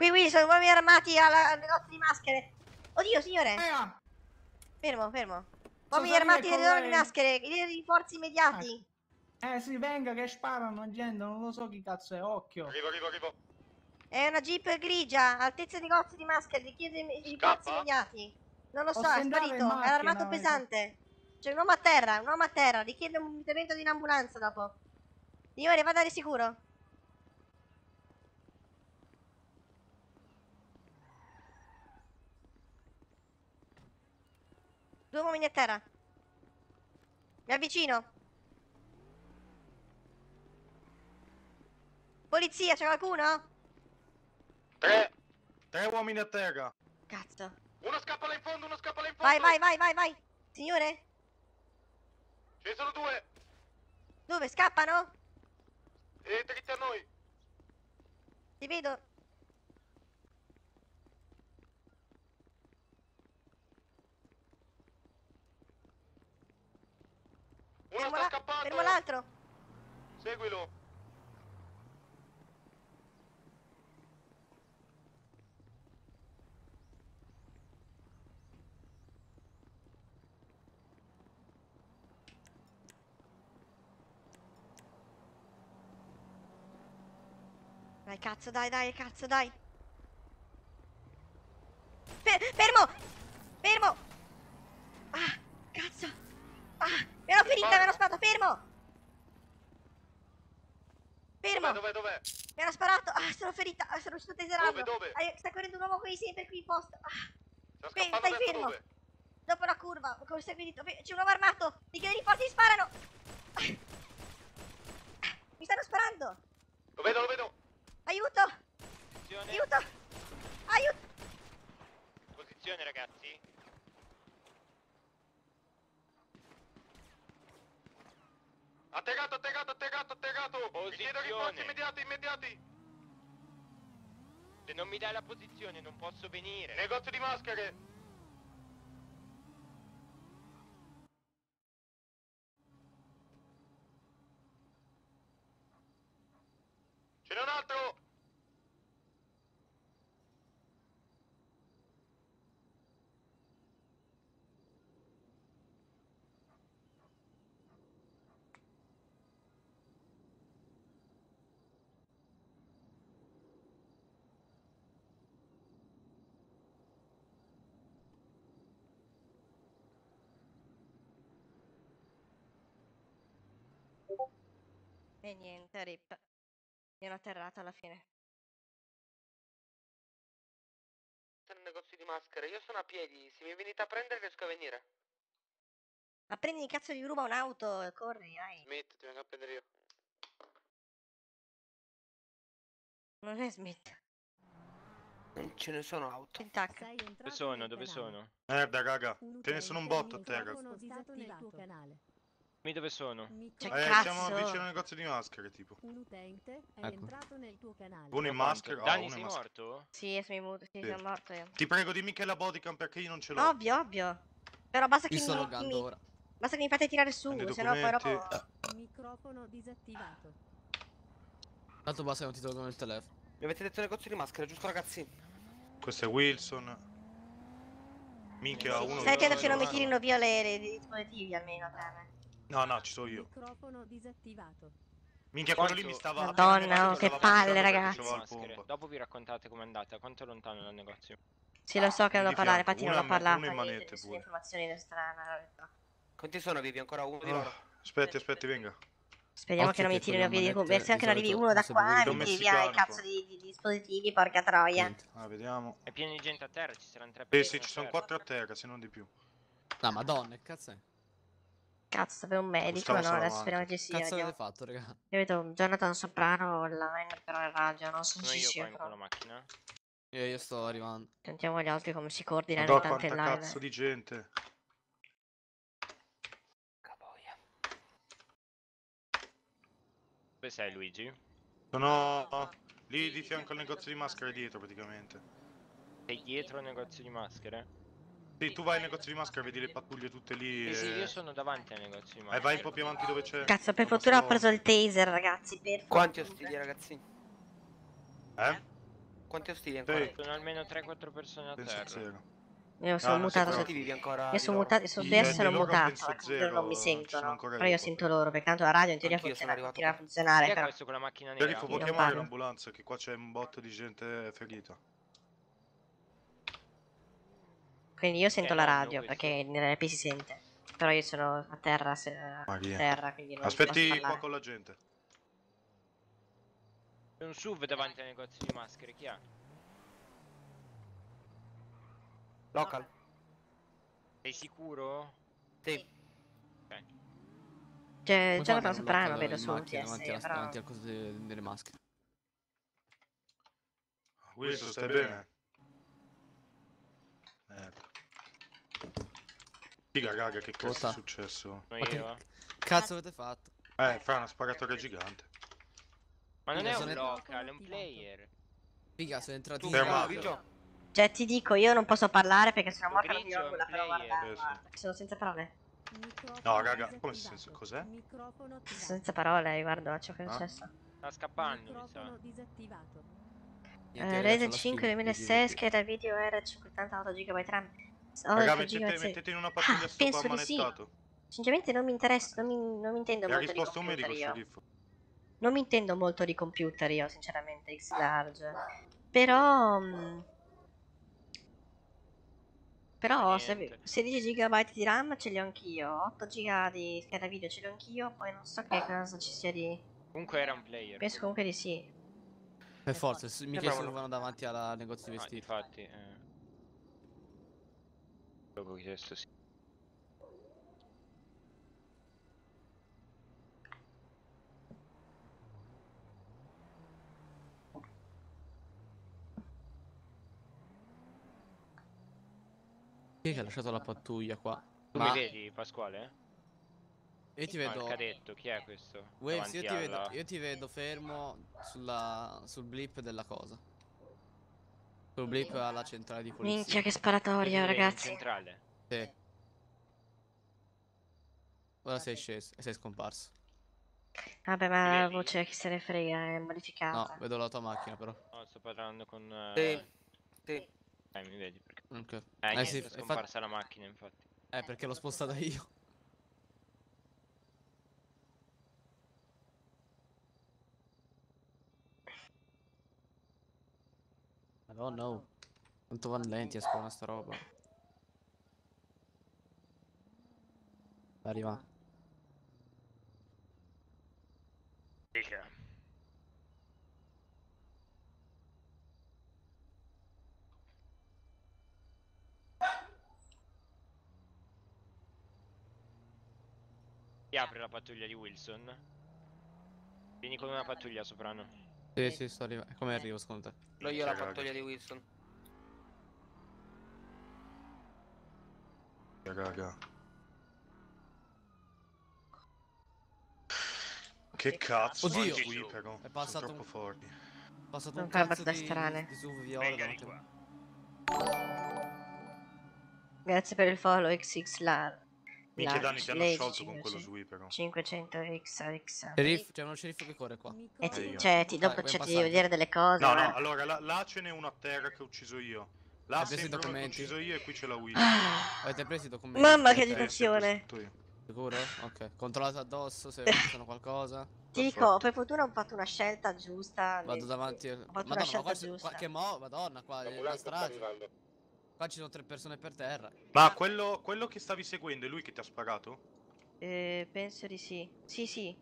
Qui, sono uomini armati al negozio di maschere. Oddio, signore. Fermo. Uomini armati del negozio di maschere. I rinforzi immediati. Sì, venga che sparano, gente. Non lo so chi cazzo è. Occhio. Arrivo. È una jeep grigia, altezza di negozio di maschere. Richiede i rinforzi immediati. Non lo so, è sparito. Era armato pesante. C'è un uomo a terra. Richiede un intervento di un'ambulanza dopo. Signore, vada di sicuro. Due uomini a terra. Mi avvicino. Polizia, c'è qualcuno? Tre uomini a terra. Cazzo. Uno scappa là in fondo. Vai. Signore? Ce ne sono due. Dove? Scappano? E dritta a noi. Ti vedo. Uno sta scappando. Fermo l'altro. Seguilo. Dai, cazzo, dai. Fermo. Ah, cazzo. Ah. Me l'ho finita, me l'ho sparato, fermo! Dov'è? Me l'ho sparato, sono ferita, sono riuscito a teserarlo. Dove? Sta correndo un uomo qui, sempre qui in posto. Stai fermo! Dove? Dopo la curva, come sei finito? C'è un uomo armato, i gli forti sparano! Mi stanno sparando! Lo vedo! Aiuto! Posizione. Aiuto! Posizione, ragazzi! Atterrato! Chiedo risposte immediati! Se non mi dai la posizione non posso venire. Negozio di maschere! Ce n'è un altro! E niente, rip. Mi hanno atterrato alla fine. Sono negozio di maschere, io sono a piedi. Se mi venite a prendere riesco a venire. Ma prendi il cazzo di ruba un'auto, corri, vai. Smith, ti vengo a prendere io. Non è Smith. Ce ne sono auto. Dove sono? Merda, raga. Ce ne sono un botto a terra. Dove sono? Siamo vicino al negozio di maschere, tipo. Un utente è entrato nel tuo canale. Uno in maschera. Dani, sei morto? Sì, sono morto io. Ti prego, dimmi che è la bodycam perché io non ce l'ho. Ovvio. Però basta che mi fate tirare su, sennò poi dopo. Microfono disattivato. Tanto basta che non ti tolgono il telefono. Mi avete detto negozio di maschera, giusto ragazzi? Questo è Wilson. Minchia, uno. Stai attento che non mi tirino via i dispositivi almeno, te. No, ci sono io. Microfono disattivato. Minchia, quello lì mi stava... Madonna, che palle, ragazzi. Dopo vi raccontate com'è andata, quanto è lontano dal negozio. Sì, lo so che non devo parlare, infatti non l'ho parlato. Sono informazioni strane. Quanti sono vivi? Ancora uno di loro? Aspetti, venga. Speriamo che non mi tirino via di commercio. Se anche non arrivi uno da qua, mi tiri via i cazzo di dispositivi, porca troia. Vediamo. È pieno di gente a terra, ci saranno tre persone. Sì, ci sono 4 a terra, se non di più. La madonna, che cazzo è? Cazzo, per un medico, no? Adesso speriamo che sia. Cazzo avete fatto, raga? Io vedo Jonathan Soprano online, però in radio, non sono sicuro. Con la macchina. Io sto arrivando. Sentiamo gli altri come si coordinano in tante live. Cazzo di gente. Caboia. Dove sei, Luigi? Sono lì di fianco al negozio di maschere, dietro praticamente. Sei dietro al negozio di maschere? Sì, tu vai al negozio di maschera, vedi le pattuglie tutte lì. Sì, io sono davanti al negozio di maschera. Vai un po' più avanti dove c'è. Cazzo, per fortuna ho preso il taser, ragazzi. Quanti ostili, ragazzi? Quanti ostili ancora? Sì. Sono almeno 3-4 persone a terra. Io sono mutato. Io sono mutato, sono mutato. Loro non mi sentono. Però io sento loro, perché tanto la radio in teoria continua a funzionare. Chi è questo con la macchina nera? Può chiamare l'ambulanza, che qua c'è un botto di gente ferita. Quindi io sento la radio, perché nell'RP si sente. Però io sono a terra, quindi non aspetti qua con la gente. C'è un SUV davanti al negozio di maschere, chi ha? Local. Sei sicuro? Sì. Okay. C'è già la Soprano, vedo su UTS, però... Davanti al coso delle maschere. Wilson, stai bene? Figa raga, che cosa è successo? Ma che cazzo avete fatto? Fra una sparatoria gigante. Ma non è un local, è un player. Figa, sono entrato in giro. Cioè ti dico, io non posso parlare perché sono morta di orgoglio, però guarda, sono senza parole. No raga, come senso, cos'è? Sono senza parole, guarda ciò che è successo. Sta scappando, mi sa. Rese 5 2006, scheda video era 58 GB RAM. Raga, mettete in una partita penso di sì. Sinceramente non mi interessa, non mi intendo molto di computer. Ha risposto un medico, sceriffo. Non mi intendo molto di computer io, sinceramente, X-Large. Però 16 GB di RAM ce li ho anch'io, 8 GB di scheda video ce li ho anch'io, poi non so che cosa ci sia di... Comunque era un player. Penso comunque di sì. Per forza, mi chiedono davanti al negozio di vestiti. Infatti, dopo chiesto sì. Chi è che ha lasciato la pattuglia qua? Tu mi vedi, Pasquale? Io ti vedo. Cadetto, chi è questo? Waves, io ti vedo fermo sul blip della cosa. Sul blip alla centrale di polizia. Minchia, che sparatoria, ragazzi. Centrale? Sì. Ora sei sceso e sei scomparso. Vabbè, ma la voce chi se ne frega è modificata. No, vedo la tua macchina, però. No, sto parlando con. Sì. Mi vedi perché. Ok. Niente, sì, è scomparsa la macchina, infatti. Perché l'ho spostata io. Madonna, oh no. Quanto van lenti a scuola sta roba. Arriva. Dica. Ti apre la pattuglia di Wilson. Vieni con una pattuglia, Soprano. Sì, sto arrivando. Come arrivo, secondo te? Io la pattuglia di Wilson. Raga. Che cazzo? Oddio, qui, però. È passato troppo forti. È passato un cazzo di SUV viola davanti qua. Grazie per il follow, XXLar. Minchia danni ti hanno sciolto con quello su però 500 x. C'è uno sceriffo che corre qua. Cioè dopo ci devi vedere delle cose. No, allora là ce n'è uno a terra che ho ucciso io. Là c'è uno che ho ucciso io e qui c'è la Wii. Avete preso i documenti? Mamma che situazione. Sicuro? Ok. Controllate addosso se sono qualcosa. Ti dico, per fortuna ho fatto una scelta giusta. Vado davanti. Ho fatto una scelta giusta. Qualche madonna qua è una strage. Qua ci sono 3 persone per terra. Ma quello che stavi seguendo è lui che ti ha sparato? Penso di sì. Sì.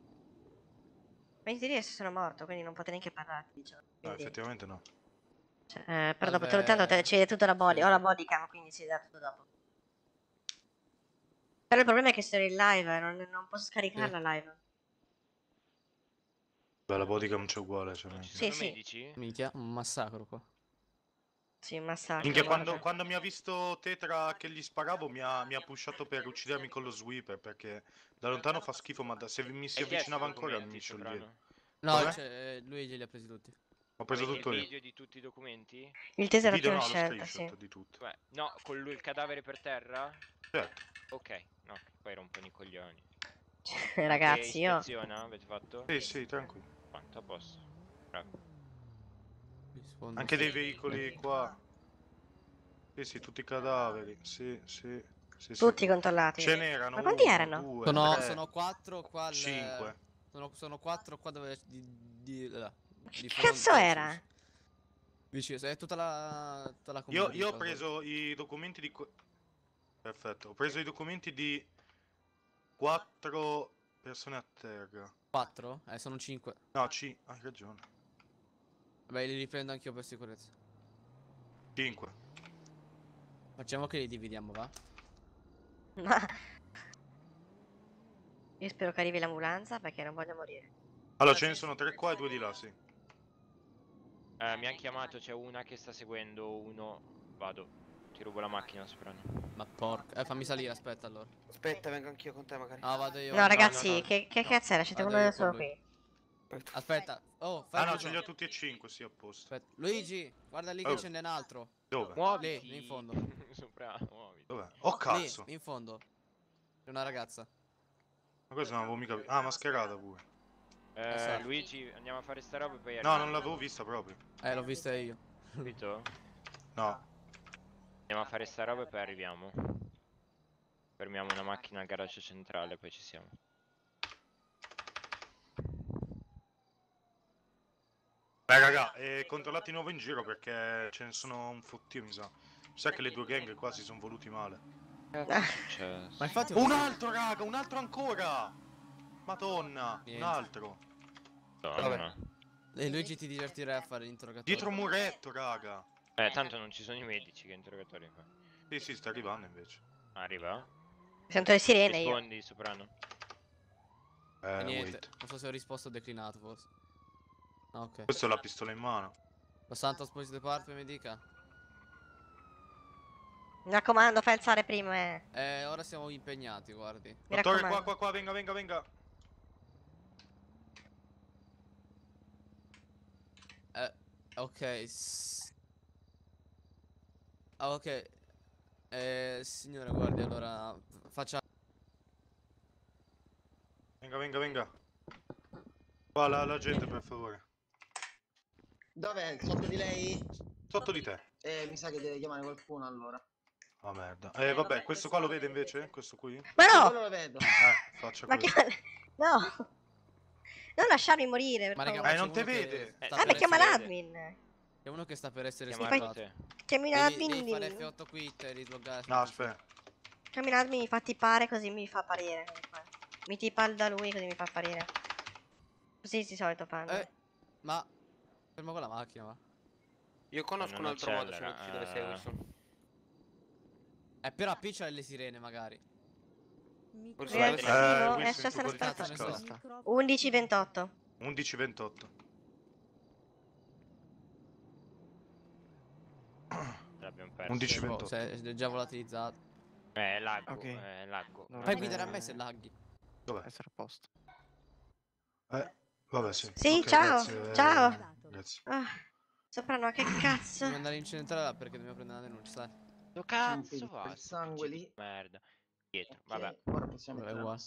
Ma in teoria sono morto, quindi non potrei neanche parlarti, diciamo. No, effettivamente no. Cioè, però dopo tanto ci vede tutta la body. Ho la bodycam, quindi si vede tutto dopo. Però il problema è che sono in live, non posso scaricarla live. Beh, la bodycam c'è uguale, cioè. Sì. Minchia, un massacro qua. Sì, massacro. Quando mi ha visto Tetra che gli sparavo mi ha pushato per uccidermi con lo sweeper, perché da lontano fa schifo, ma se mi si avvicinava ancora mi scioglieva. No, cioè, Luigi li ha presi tutti. Ho preso tutto io. Il video di tutti i documenti? Il teser era una scelta, sì. Di tutto. Beh, no, con lui il cadavere per terra? Certo. Ok, no, poi rompono i coglioni. Ragazzi, io... Avete fatto? Sì, tranquillo. Quanto a posto. Bravo. Fondo. Anche dei veicoli qua. Sì, sì, tutti i cadaveri. Sì, sì. Sì, sì. Tutti controllati. Ce n'erano. Ma quanti erano? Due, sono 4 qua. Al... 5. Sono 4 qua dove. Di che cazzo era? Vicino, è tutta la. Tutta la io ho preso i documenti di. Perfetto, ho preso i documenti di 4 persone a terra. 4? Sono 5. No, hai ragione. Vabbè, li riprendo anch'io per sicurezza. 5. Facciamo che li dividiamo, va? Ma... io spero che arrivi l'ambulanza perché non voglio morire. Allora, ce ne sono 3 qua e 2 di là, sì. Mi hanno chiamato, c'è una che sta seguendo uno. Vado. Ti rubo la macchina, Soprano. Ma porca... fammi salire, aspetta allora. Aspetta, vengo anch'io con te magari. Ah, vado io. No, ragazzi, no. Che cazzo era? C'è uno solo qui. Aspetta. Oh, fai no, ce li ho tutti e 5, sì, a posto. Aspetta. Luigi, guarda lì che ce n'è un altro. Dove? Muoviti. Lì, in fondo. Soprano, muoviti. Dov'è? Oh, cazzo. Lì, in fondo. C'è una ragazza. Ma questa non l'avevo mica vista. Ah, mascherata pure. Esatto. Luigi, andiamo a fare sta roba e poi... No, non l'avevo vista proprio. L'ho vista io. Capito? No. Andiamo a fare sta roba e poi arriviamo. Fermiamo una macchina al garage centrale e poi ci siamo. Beh raga, controllate di nuovo in giro perché ce ne sono un fottio, mi sa. Mi sa che le due gang qua si sono voluti male. Ma infatti... Un altro raga, un altro ancora! Madonna, un altro. Madonna. E Luigi ti divertirai a fare l'interrogatorio. Dietro un muretto raga. Tanto non ci sono i medici che interrogatori fa. Sì, sì, sta arrivando invece. Arriva? Sento le sirene. Rispondi, io. Soprano. Niente, non so se ho risposto declinato forse. Ah, ok. Questo è la pistola in mano. Lo Santos Police Department mi dica. Mi raccomando, fai alzare prima. Ora siamo impegnati, guardi. Mi raccomando. Dottore, qua, venga. Ok. Ah, ok. Signore, guardi, allora facciamo. Venga. Qua la gente, per favore. Dov'è? Sotto di lei? Sotto di te. Mi sa che deve chiamare qualcuno allora. Ah, merda. Vabbè, questo qua lo vede invece? Questo qui? Ma no! Quello lo vedo. Faccia questo. No! Non lasciarmi morire, per favore. Non te vede! Beh, chiama l'admin. C'è uno che sta per essere schiacciato. Cammina fare F8 quit e rislogare. No, aspetta. Cammina admin, fatti pare così mi fa apparire. Mi tipa da lui così mi fa apparire. Così si solito fanno. Ma fermo con la macchina, va. Io conosco un altro modo per uccidere Wilson. Però appiccia le sirene magari. Forse è successo una situazione. 11:28. 11:28. L'abbiamo perso. 11:28. È già volatilizzato. Laggo. Okay. Laggo. Fai guidare a me se laghi. Dov'è? Essere a posto. Vabbè, sì. Sì, okay, ciao. Grazie. Ciao. Grazie. Soprano, che cazzo. Dobbiamo andare in centrale là perché dobbiamo prendere la denuncia, sai. Lo cazzo va. Il sangue lì. Merda. Dietro, vabbè. Ora possiamo andare.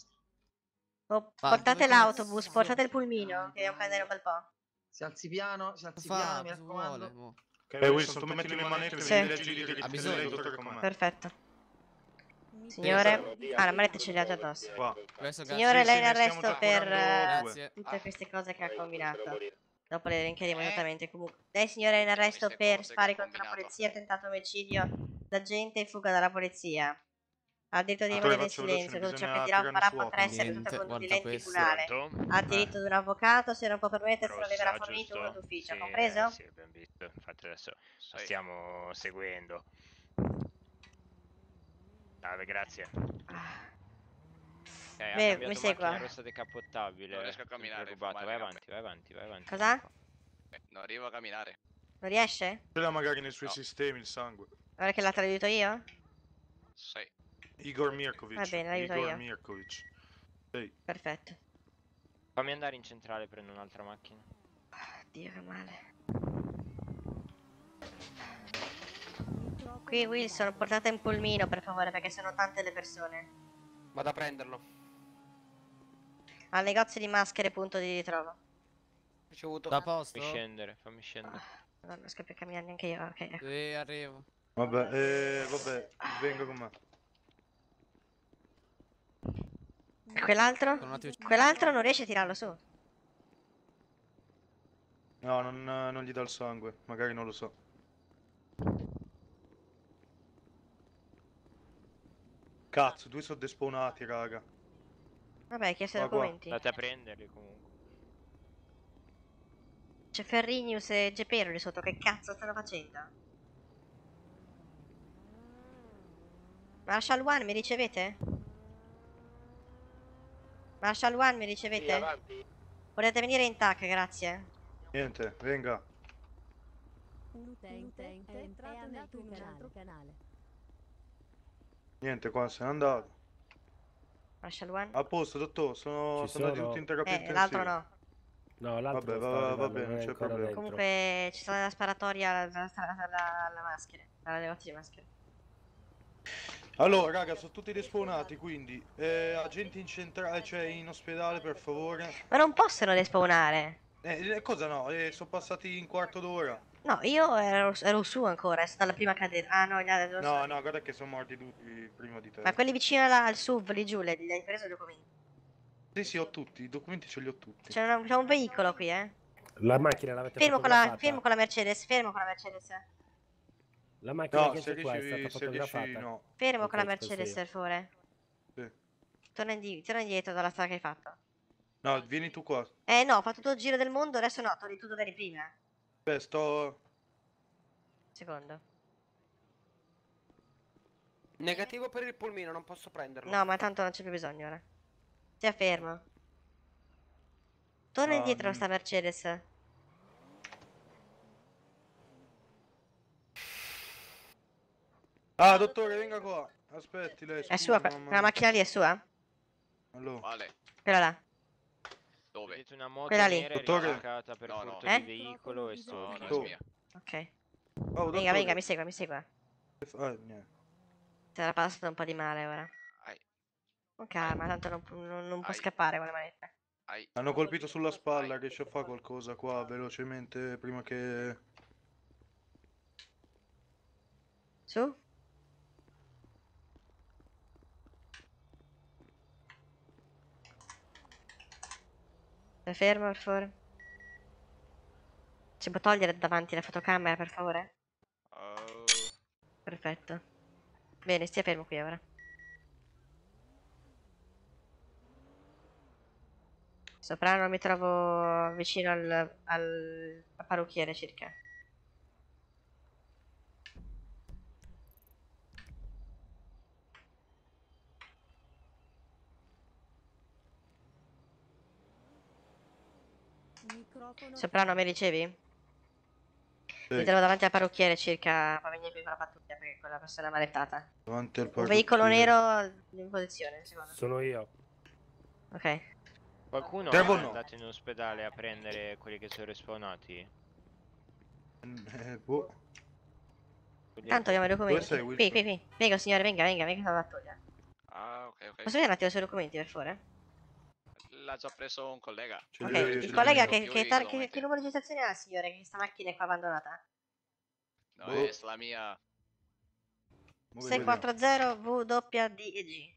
Portate l'autobus, portate il pulmino che devo prendere un bel po'. Si alzi piano, mi raccomando. Wilson, tu metti le manette e leggi di diritto. Perfetto. Signore, la manetta ce l'ha già addosso. Signore, lei è in arresto per tutte queste cose che ha combinato. Dopo le elencheremo esattamente. Comunque, lei, signore, è in arresto per spari contro la polizia, tentato omicidio d'agente e fuga dalla polizia. Ha diritto di rimanere in silenzio, cosa ciò che dirà farà potrà essere tutto contro in tribunale. Ha diritto ad un avvocato, se non può permetterselo verrà fornito uno d'ufficio, compreso? Sì, abbiamo visto, infatti adesso lo stiamo seguendo. Vabbè, grazie. Beh, mi segua. Rossa decappottabile. Non riesco a camminare, rubato. Vai avanti. Cosa? Non arrivo a camminare. Non riesce? Ce l'ha magari nei suoi sistemi il sangue. Guarda che l'ha tradito io? Sì. Igor Mirkovic. Va bene, l'aiuto io. Igor Mirkovic. Ehi. Perfetto. Fammi andare in centrale, prendo un'altra macchina. Oddio, che male. Qui Wilson, portate un pulmino per favore, perché sono tante le persone. Vado a prenderlo. Al negozio di maschere, punto di ritrovo. Ricevuto. Da posto? Fammi scendere. Non riesco più a camminare neanche io, ok. Ecco. Arrivo. Vabbè, vabbè, vengo con me. Quell'altro? Quell'altro non riesce a tirarlo su. No, non gli dà il sangue, magari non lo so. Cazzo, due sono despawnati, raga. Vabbè, hai chiesto i documenti. Andate a prenderli comunque. C'è Ferrinius e Gepero lì sotto, che cazzo stanno facendo? Marshal One, mi ricevete? Marshal One, mi ricevete? Sì, volete venire in TAC, grazie. Niente, venga. Un utente è entrato nel tuo altro canale. Niente, qua se n'è andato. Marshal One? A posto, dottor, sono andati tutti in terapia intensiva. L'altro no. No, l'altro va bene, non c'è problema. Comunque ci sarà la sparatoria alla maschera, alla levazione maschera. Allora, raga, sono tutti despawnati, quindi agenti in centrale, cioè in ospedale, per favore. Ma non possono despawnare. Cosa no? Sono passati in quarto d'ora. No, io ero su ancora, è stata la prima caduta. Ah no, no, guarda che sono morti tutti prima di te. Ma quelli vicino al SUV lì giù, li hai preso i documenti? Sì, ho tutti, i documenti ce li ho tutti. C'è un veicolo qui, eh. La macchina l'avete fotografata. Fermo con la Mercedes, fermo con la Mercedes. La macchina no, che c'è qua è stata fotografata. No. Fermo con la Mercedes, per favore. Sì. Torna indietro dalla strada che hai fatto. No, vieni tu qua. No, ho fatto tutto il giro del mondo, adesso no, torni tu dove eri prima. Beh, sto... Secondo. Negativo per il pulmino, non posso prenderlo. No, ma tanto non c'è più bisogno ora. Sia fermo. Torna indietro sta Mercedes. Ah, dottore, venga qua. Aspetti lei. Scusa, è sua, la macchina lì è sua? Allora. Vale. Quella là. Dove? Una moto quella lì. Dottore, per il veicolo e sono via. Ok. Oh, venga, mi segua. Sarà passato un po' di male ora. Con calma, tanto non può scappare con le manette. Hanno colpito sulla spalla, che ci fa qualcosa qua, velocemente, prima che... Su? Stai fermo, per favore? Ci può togliere davanti la fotocamera, per favore? Perfetto. Bene, stia fermo qui ora. Soprano, mi trovo vicino al parrucchiere circa. Soprano, mi ricevi? Sì. Mi trovo davanti al parrucchiere circa, fa venire qui con la pattuglia perché quella persona è malettata. Davanti al parrucchiere. Un veicolo nero in posizione, secondo. Sono io. Ok. Qualcuno è andato in ospedale a prendere quelli che sono respawnati? Boh. Tanto abbiamo i documenti. Qui. Venga signore, venga la battaglia. Ah, ok. Posso vedere un attimo i suoi documenti, per favore? L'ha già preso un collega. Ok, il collega che numero di registrazione ha, signore? Che questa macchina è qua abbandonata? No, boh. È la mia. 640WDEG.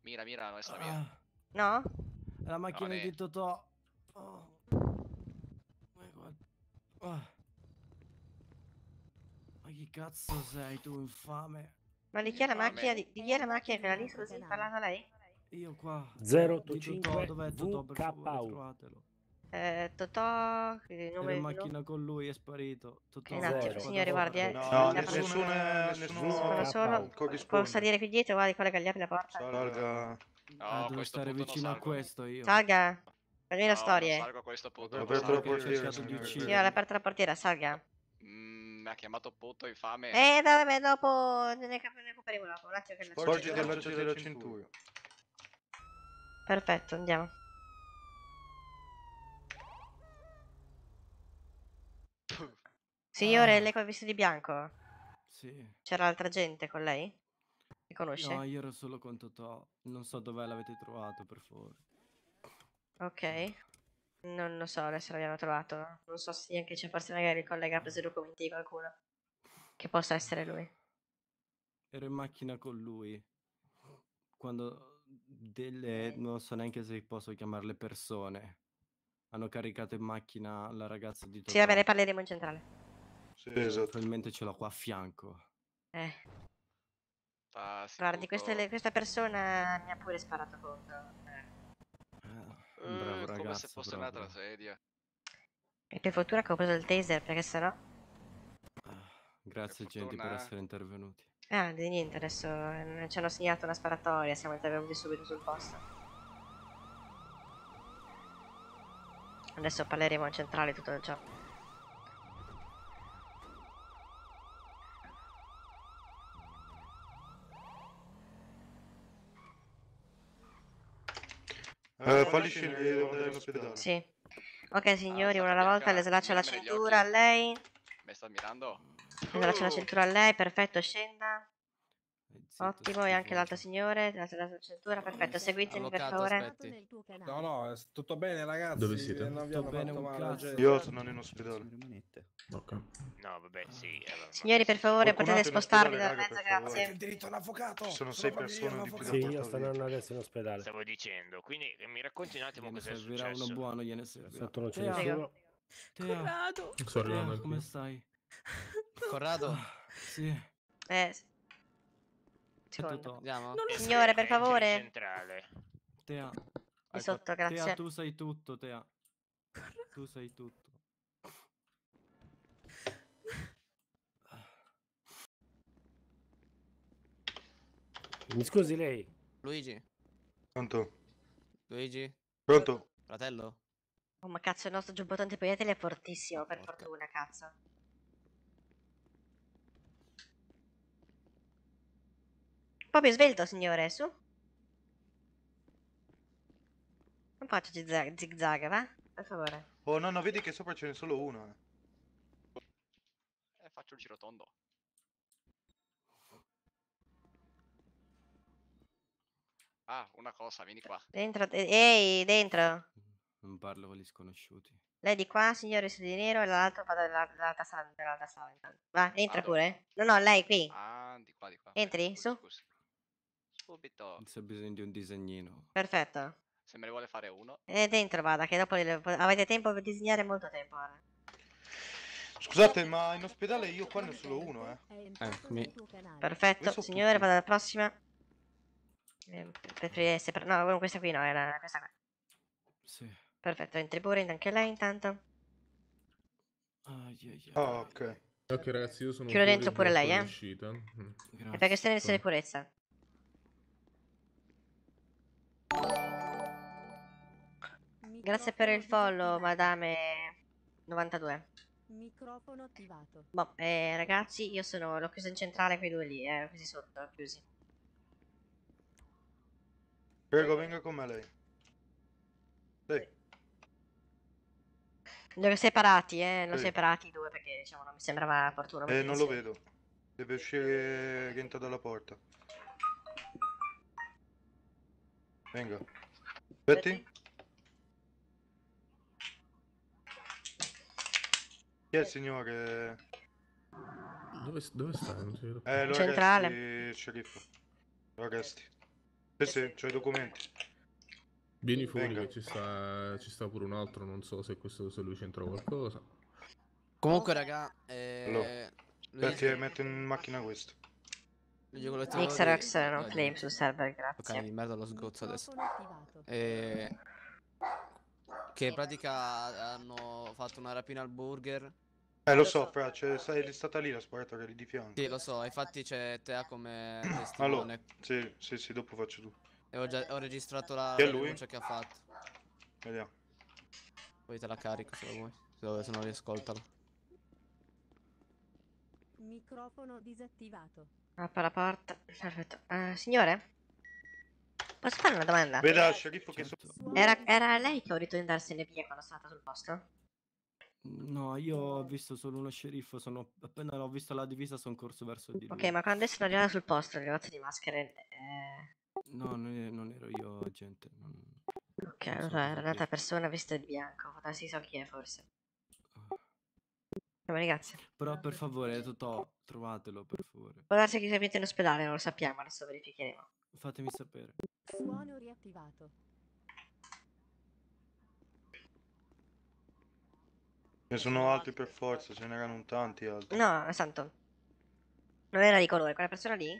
Mira, no, è la mia. No? La macchina di Totò. Ma chi cazzo sei tu, infame? Ma di chi è la macchina? Di chi è la macchina? Quella lì, scusi, parlava lei? Io qua. 085. Dov'è Totò? Per favore, trovatelo. Totò. Era in macchina con lui, è sparito. Totò. Un attimo, signore, guardi. No, nessuno. Può salire qui dietro, guardi, collega, gli apri la porta. Salga. No, devo stare vicino a questo io. Salga. Per me la storia. Salgo a questo punto. Ho aperto la portiera. Sì, ho aperto la portiera, salga. Mi ha chiamato putto, infame. Vabbè, dopo ne recuperiamo dopo. Un attimo che la porta del lancio della cintura. Perfetto, andiamo. Signore, lei qua è vestito di bianco? Sì. C'era altra gente con lei? Mi conosce? No, io ero solo con Totò. Non so dov'è l'avete trovato, per favore. Ok. Non lo so, adesso l'abbiamo trovato. Non so se anche c'è, forse magari il collega ha preso i documenti di qualcuno. Che possa essere lui. Ero in macchina con lui. Quando delle, non so neanche se posso chiamarle persone, hanno caricato in macchina la ragazza di Totò. Sì, vabbè, ne parleremo in centrale. Sì, esattamente, ce l'ho qua a fianco. Guardi, questa persona mi ha pure sparato contro. Bravo, ragazzo, come se fosse una tragedia. E per fortuna che ho preso il taser, perché sennò... grazie, gente, per essere intervenuti. Ah, di niente, adesso ci hanno segnato una sparatoria, siamo intervenuti subito sul posto. Adesso parleremo in centrale tutto ciò. Fallisci devo andare all'ospedale. Sì. Ok, signori, una alla volta, le slaccio la cintura a lei. Mi sta mirando? Le slaccio la cintura a lei, perfetto, scenda. Ottimo, e anche l'altro signore, le slaccio la cintura, perfetto, seguitemi per favore. No, no, tutto bene ragazzi. Dove siete? Non vi ho fatto male. Io sono in ospedale. Okay. No, vabbè, sì. Allora, signori, per favore, potete spostarvi dalla mezza, grazie. Il diritto a un avvocato. Ci sono 6 persone di più. Sì, io sto andando adesso in ospedale. Stavo dicendo, quindi mi racconti un attimo cosa è successo. Uno buono gliene serve. Sotto non c'è nessuno. Corrado. Corrado, come stai? Corrado? Sì. Signore, per favore. Tea. Di sotto, grazie. Tea, tu sai tutto, Tea. Tu sai tutto. Mi scusi lei? Luigi? Pronto? Luigi? Pronto? Fratello? Oh, ma cazzo, il nostro giubbotto antiproiettile è fortissimo, per fortuna, cazzo. Un po' più svelto, signore, su. Un po' di zigzag, va? Per favore. Oh, no, no, vedi che sopra ce n'è solo uno. Faccio il girotondo. Ah, una cosa, vieni qua. Dentro, ehi, dentro. Non parlo con gli sconosciuti. Lei di qua, signore, su di nero, e l'altro vado dall'altra sala, intanto. Va, entra pure. No, no, lei qui. Ah, di qua, di qua. Entri, su. Subito. Non c'è bisogno di un disegnino. Perfetto. Se me ne vuole fare uno. E dentro vada, che dopo avete tempo per disegnare, molto tempo. Scusate, ma in ospedale io qua ne ho solo uno, Perfetto, signore, vado alla prossima. No, questa qui no, era questa qua. Sì. Perfetto, entri pure anche lei intanto. Ah, ok. Ok ragazzi, io sono... chiudo dentro pure lei, è perché se ne deve sicurezza. Grazie per il follow, madame 92. Microfono attivato. Boh, ragazzi, io sono... l'ho chiuso in centrale, quei due lì, questi sotto, l'ho chiusi. Prego, venga con me lei. Li ho separati, li ho separati i due perché diciamo non mi sembrava opportuno. Non lo vedo. Deve uscire dentro dalla porta. Venga. Aspetti. Chi è il signore? Dove sta? Non si vede. Lo centrale. Sceriffo. Lo arresti. Sì, sì, c'ho i documenti. Vieni fuori che ci sta pure un altro, non so se questo lui c'entra qualcosa. Comunque raga, perché metto in macchina questo. Xerox non claim sul server, grazie. Ok, mi merda lo sgozzo adesso. Che in pratica hanno fatto una rapina al Burger. Lo so, fra, è stata lì la sparatoria lì di fianco. Sì, lo so, infatti c'è Tea come testimone. Allora, sì, dopo faccio tu. E ho registrato la denuncia che ha fatto. Vediamo. Poi te la carico se la vuoi. Se no riascoltalo. Microfono disattivato. Appa la porta. Perfetto. Signore? Posso fare una domanda? Veda, sceriffo, che era lei che ho detto di andarsene via quando sono stata sul posto? No, io ho visto solo uno sceriffo. Appena l'ho visto la divisa sono corso verso di lui. Ok, ma quando sono arrivata sul posto, il ragazzo di maschere... No, non ero io, gente. Ok, allora era un'altra persona vestita di bianco. Sì, so chi è, forse. Ma ragazzi, però per favore, Totò, trovatelo per favore. Può darsi che sapete in ospedale, non lo sappiamo, adesso verificheremo. Fatemi sapere. Suono riattivato. Ce ne sono altri per forza, ce ne erano tanti altri. No, santo. Non era di colore, quella persona lì?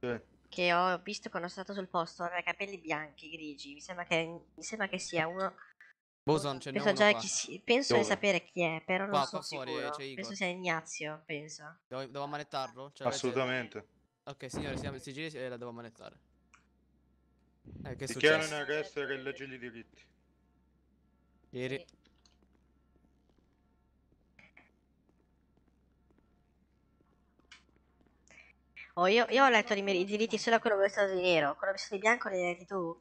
Sì. Che ho visto quando sono stato sul posto, aveva capelli bianchi, grigi. Mi sembra che sia uno. Boson, ce n'è uno già qua. Penso dove? Di sapere chi è, però non sono sicuro. Penso sia Ignazio, penso. Devo ammanettarlo? Cioè, assolutamente. Ok, signore, si giri e la devo ammanettare. Che ti chiamano in arresto e leggili i diritti. Ieri. Oh, io ho letto i diritti solo a quello vestito di nero, quello vestito di bianco li hai letti tu?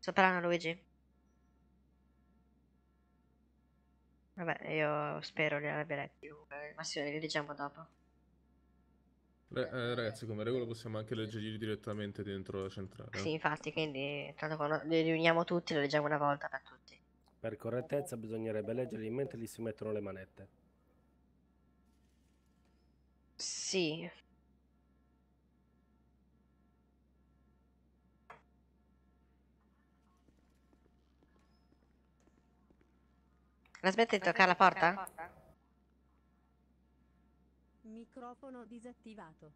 Soprano, Luigi. Vabbè, io spero li abbia letti, ma sì, li leggiamo dopo. Ragazzi, come regola possiamo anche leggerli direttamente dentro la centrale. Sì, infatti, quindi tanto quando li riuniamo tutti, li leggiamo una volta per tutti. Per correttezza bisognerebbe leggerli mentre gli si mettono le manette. Sì. La smetti di toccare la porta? Microfono disattivato.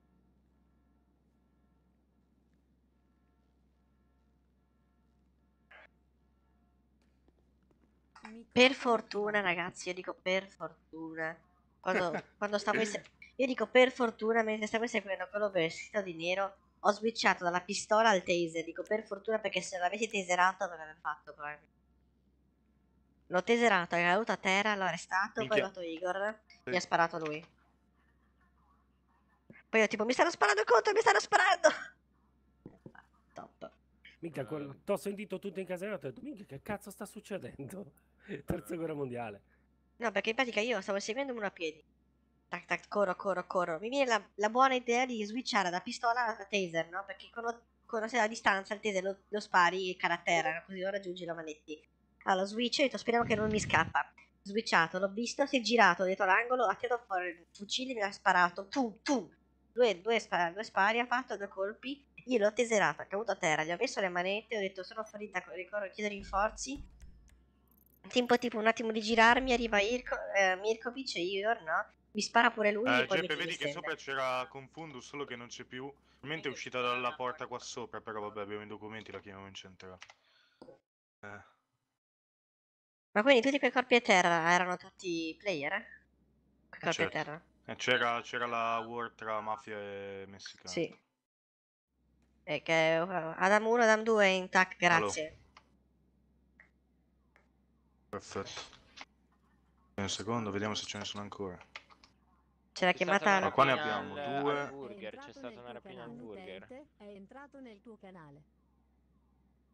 Per fortuna, ragazzi, io dico per fortuna. Quando stavo io dico per fortuna, mentre stavo seguendo quello vestito di nero, ho switchato dalla pistola al taser. Dico per fortuna perché se l'avessi taserato non l'avrei fatto probabilmente. L'ho taserato, è caduto a terra, l'ho arrestato, poi è arrivato Igor, sì. Mi ha sparato lui. Poi io tipo, mi stanno sparando contro, mi stanno sparando! Top. Mica, t'ho sentito tutto incasinato, ho detto, minchia, che cazzo sta succedendo? Terza guerra mondiale. No, perché in pratica io stavo seguendo uno a piedi. Tac, tac, corro. Mi viene la buona idea di switchare da pistola a taser, no? Perché quando sei a distanza il taser lo spari e cade a terra, così lo raggiungi e lo manetti. Allora, switch, ho detto, speriamo che non mi scappa. Switchato, l'ho visto, si è girato dietro l'angolo, ha tirato fuori il fucile e mi ha sparato. Pum. Due spari, ha fatto due colpi. Io l'ho teserato, è caduto a terra, gli ho messo le manette, ho detto, sono ferita, chiedo rinforzi. Tipo un attimo di girarmi, arriva Mirkovic e Igor, no? Mi spara pure lui e poi Geppe, vedi che sopra c'era Confundus, solo che non c'è più. Probabilmente è uscita dalla porta qua sopra, però vabbè, abbiamo i documenti, la chiamiamo in centrale. Ma quindi tutti quei corpi a terra erano tutti player? Quei corpi a terra? C'era la war tra mafia e messicana. Sì. E che Adam 1, Adam 2 intact, grazie. Hello. Perfetto. Un secondo, vediamo se ce ne sono ancora. C'è la chiamata... Ma qua ne abbiamo due. C'è stata una rapina al burger. È entrato nel tuo canale.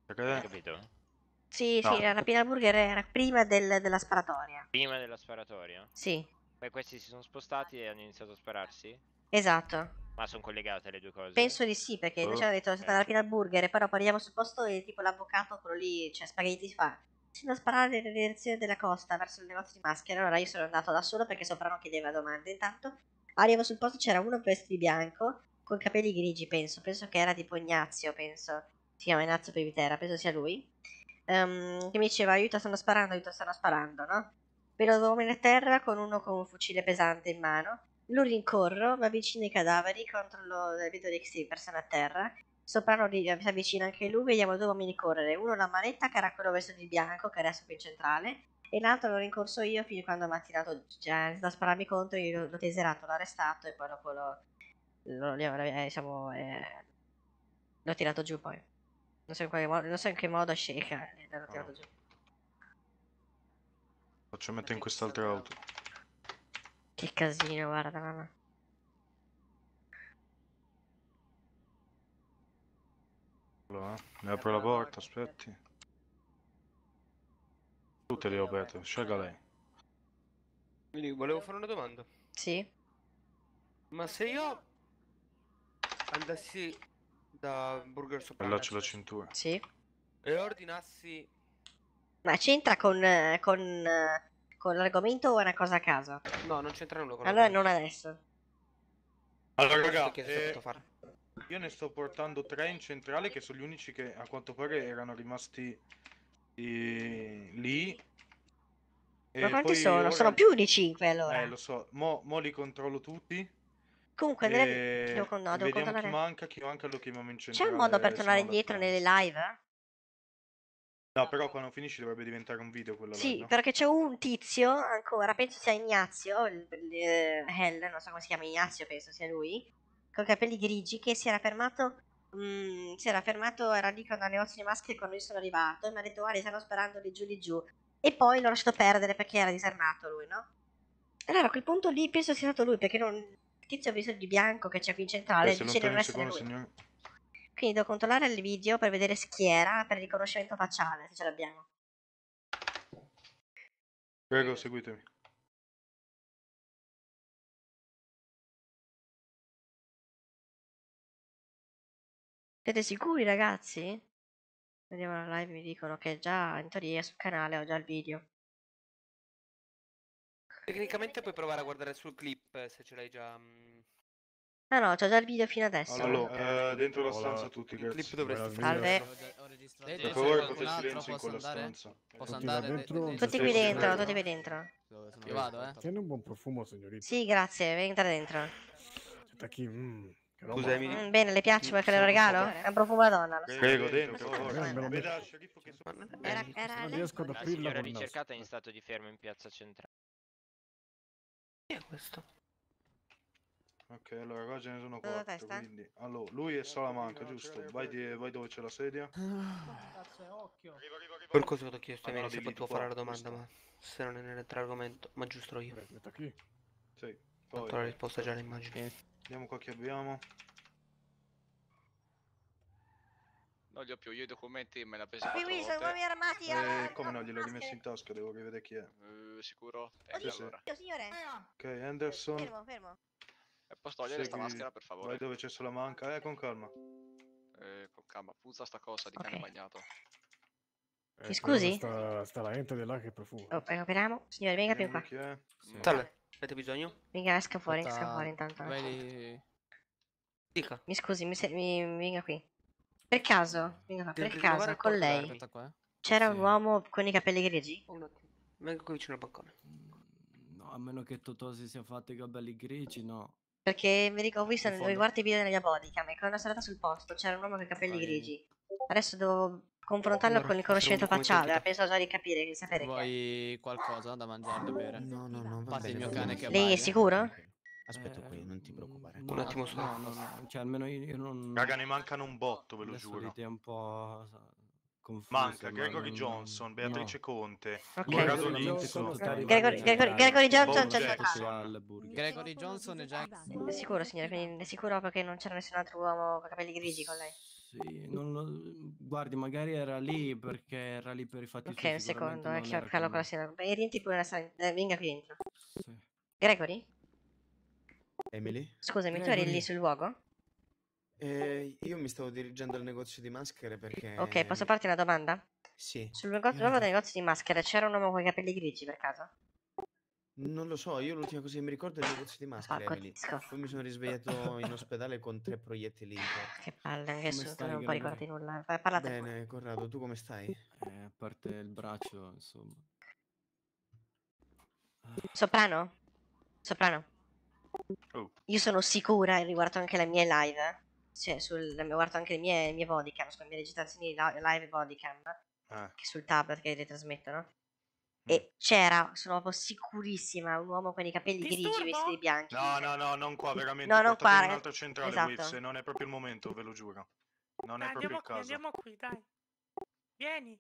Hai capito? Sì, no. Sì, la rapina al burger era prima della sparatoria. Prima della sparatoria? Sì. Poi questi si sono spostati e hanno iniziato a spararsi? Esatto. Ma sono collegate le due cose? Penso di sì, perché ci hanno detto è stata la rapina al burger e poi arriviamo sul posto e tipo l'avvocato, quello lì, cioè spaghetti, fa si a sparare nella direzione della costa, verso il negozio di maschere. Allora io sono andato da solo perché Soprano chiedeva domande. Intanto arrivo sul posto, c'era uno vestito di bianco con capelli grigi, penso che era tipo Ignazio, penso. Si chiama Ignazio Pivitera, penso sia lui. Che mi diceva aiuto stanno sparando, no? Ve lo dovevo mettere a terra con uno con un fucile pesante in mano. Lo rincorro, mi avvicino ai cadaveri, controllo, vedo le persone a terra. Soprano si avvicina anche lui, vediamo due uomini correre. Uno la manetta, che era quello vestito di bianco, che adesso qui in centrale. E l'altro l'ho rincorso io fino a quando mi ha tirato, cioè, da spararmi contro, io l'ho teserato, l'ho arrestato e poi dopo l'ho tirato giù poi. Non so in che modo scega. Faccio mettere in quest'altra auto. Che casino, guarda mamma. Allora, mi apro la porta, aspetti. Tutte le ho aperte, scelga lei. Quindi volevo fare una domanda. Sì. Ma se io andassi da Burger Soprano, allaccio la cintura. Sì. e ordinassi... Ma c'entra con l'argomento o è una cosa a caso? No, non c'entra nulla con l'argomento. Allora non adesso. Allora ragazzi, io ne sto portando tre in centrale, che sono gli unici che a quanto pare erano rimasti lì. E ma quanti sono? Ora... Sono più di 5 allora. Lo so, mo li controllo tutti. Comunque devo controllare. Chi manca lo chiamiamo in centrale. C'è un modo per tornare indietro nelle live? No, però quando finisci dovrebbe diventare un video quello. Sì, no? Perché c'è un tizio ancora, penso sia Ignazio, non so come si chiama, Ignazio penso sia lui, con capelli grigi, che si era fermato, era lì con le ossa di maschere quando io sono arrivato, e mi ha detto guarda, stanno sparando lì giù. E poi l'ho lasciato perdere perché era disarmato lui, no? Allora a quel punto lì penso sia stato lui, perché il tizio ha visto di bianco che c'è qui in centrale, dice di non essere lui. Signor... Quindi devo controllare il video per vedere schiera, per il riconoscimento facciale, se ce l'abbiamo. Prego, seguitemi. Siete sicuri ragazzi? Vediamo la live, mi dicono che già in teoria sul canale ho già il video. Tecnicamente puoi provare a guardare sul clip se ce l'hai già. Ah no, c'ho già il video fino adesso. Allora, dentro la stanza tutti, il clip dovresti fare. Per favore fate silenzio in quella stanza. Posso andare? Tutti qui dentro, tutti qui dentro. Io vado, eh. Tieni un buon profumo, signorina. Sì, grazie, vieni dentro. Scusami. Bene, le piace, vuoi che le regalo? È un profumo da donna. Prego, dentro. Era riesco ad aprirla. La ricercata è in stato di fermo in piazza centrale. Chi è questo? Ok, allora qua ce ne sono 4, quindi... Allora, lui è Salamanca, giusto? Vai dove c'è la sedia. Per cosa ti ho chiesto, Emilio, se potevo fare la domanda, ma... Se non è nell'argomento, ma giusto io. Metta qui. Sì, poi... La risposta già la immagino. Vediamo qua che abbiamo. Non li ho più, io i documenti me l'ha presa. Qui sono uomini armati alla... Come no, gliel'ho rimesso in tasca, devo rivedere chi è. Sicuro? Allora. Signore. Ok, Anderson. Fermo. E posso togliere sta maschera per favore? Vai dove c'è Salamanca, con calma. Con calma, puzza sta cosa di cane bagnato. Mi scusi? Sta la ente dell'acqua che profuma. Oh, recuperiamo. Signore, venga più qua. Salve, avete bisogno? Venga, esca fuori intanto. Dica. Mi scusi, venga qui. Per caso, con lei c'era un uomo con i capelli grigi? Vengo qui vicino al balcone. No, a meno che Totò si sia fatto i capelli grigi, no. Perché mi dico, ho visto nei quarti video della mia bodycam e con una serata sul posto c'era un uomo con i capelli grigi. Adesso devo confrontarlo con il conoscimento facciale, penso già di capire, di sapere. Vuoi qualcosa da mangiare, da bere? No, va bene. Il mio cane che lei è sicuro? Aspetta qui, non ti preoccupare. Un attimo solo. No, cioè almeno io non... Raga, ne mancano un botto, ve lo giuro. Un po'... Confuso, manca Gregory Johnson, Beatrice Conte, Corrado Gregory Johnson c'è Gregory Johnson e Jackson. È sicuro signore, quindi è sicuro perché non c'era nessun altro uomo con capelli grigi con lei? Sì, non lo... Guardi, magari era lì perché era lì per i fatti suoi. Ok, un secondo, callo con la signora. Rientri pure nella sala, venga qui dentro. Sì. Gregory? Emily? Scusami, Gregory. Tu eri lì sul luogo? Io mi stavo dirigendo al negozio di maschere perché... Ok, posso farti una domanda? Sì. Sul nuovo negozio di maschere c'era un uomo con i capelli grigi per caso? Non lo so, io l'ultima cosa che mi ricordo è il negozio di maschere. Poi mi sono risvegliato in ospedale con 3 proiettili. Che palle, non puoi ricordarti nulla. Parlate bene, pure. Corrado, tu come stai? A parte il braccio, insomma. Soprano? Soprano? Oh. Io sono sicura, e riguardo anche le mie live... Cioè, guardo anche le mie bodycam, sulle mie registrazioni live bodycam, che sul tablet che le trasmettono. E c'era, sono sicurissima, un uomo con i capelli grigi vestiti bianchi. No, non qua, veramente. No, non qua. In un altro centrale, esatto. Non è proprio il momento, ve lo giuro. Non è proprio il caso. Andiamo qui, dai. Vieni.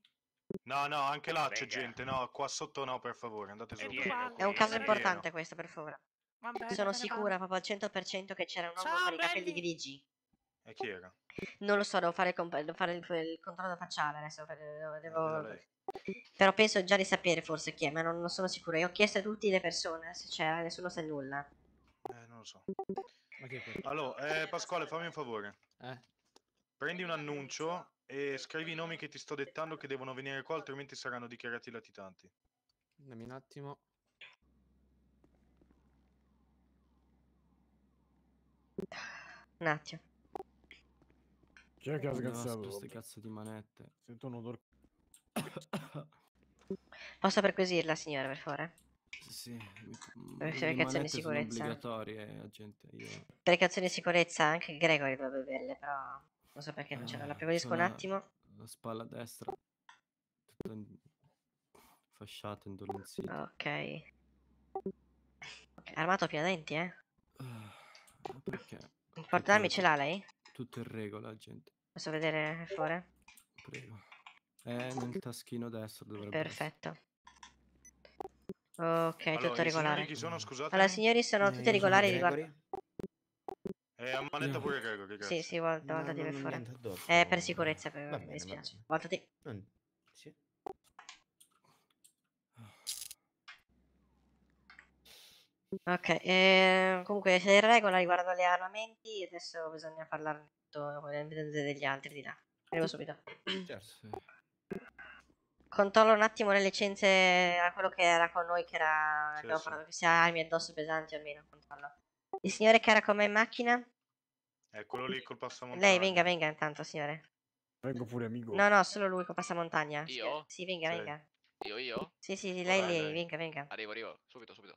No, anche là c'è gente. No, qua sotto no, per favore, andate su. È un caso importante questo, per favore. Vabbè, sono sicura, proprio al 100% che c'era un uomo con i capelli grigi. E chi era? Non lo so, devo fare il controllo facciale adesso. Però penso già di sapere forse chi è, ma non sono sicura. Io ho chiesto a tutte le persone se c'era, nessuno sa nulla. Non lo so. Ma che è? Allora, Pasquale, fammi un favore. Prendi un annuncio E scrivi i nomi che ti sto dettando che devono venire qua, altrimenti saranno dichiarati latitanti. Dammi un attimo. Un attimo. Chi è che ha sgazzato? Queste cazzo di manette. Sento un odore. Posso perquisirla, signora, per favore? Sì, le canzoni di sicurezza obbligatorie, agente. Io... Per le canzoni di sicurezza anche Gregory dovrebbe averle, però non so perché non ce l'ho. La perquisisco un attimo. La spalla destra, tutto fasciato, indolenzito. Ok. Armato fino a denti, eh? Perché? Il portarmi ce l'ha lei? Tutto in regola, agente. Posso vedere fuori? Prego. Nel taschino destro dovrebbe essere. Ok, allora, tutto regolare. Chi sono, scusate? Allora, signori, sono tutti regolari. Riguardo... a manetta pure Gregory, grazie. Sì, sì, voltati per fuori. Per sicurezza, per... Bene, mi dispiace. Voltati. Sì. Ok, comunque c'è il regola riguardo agli armamenti. Adesso bisogna parlarne tutto degli altri di là. Arrivo subito. Certo. Controllo un attimo le licenze a quello che era con noi, che era... Sì, sì. Parlato, che sia armi addosso pesanti almeno, controllo. Il signore che era con me in macchina? È quello lì col passamontagna. Lei, venga, venga intanto, signore. Vengo pure, amico. No, no, solo lui col passamontagna. Io? Sì, venga, sì. Venga. Io? Sì, sì, sì, lei, lei, venga, venga. Arrivo, arrivo, subito, subito.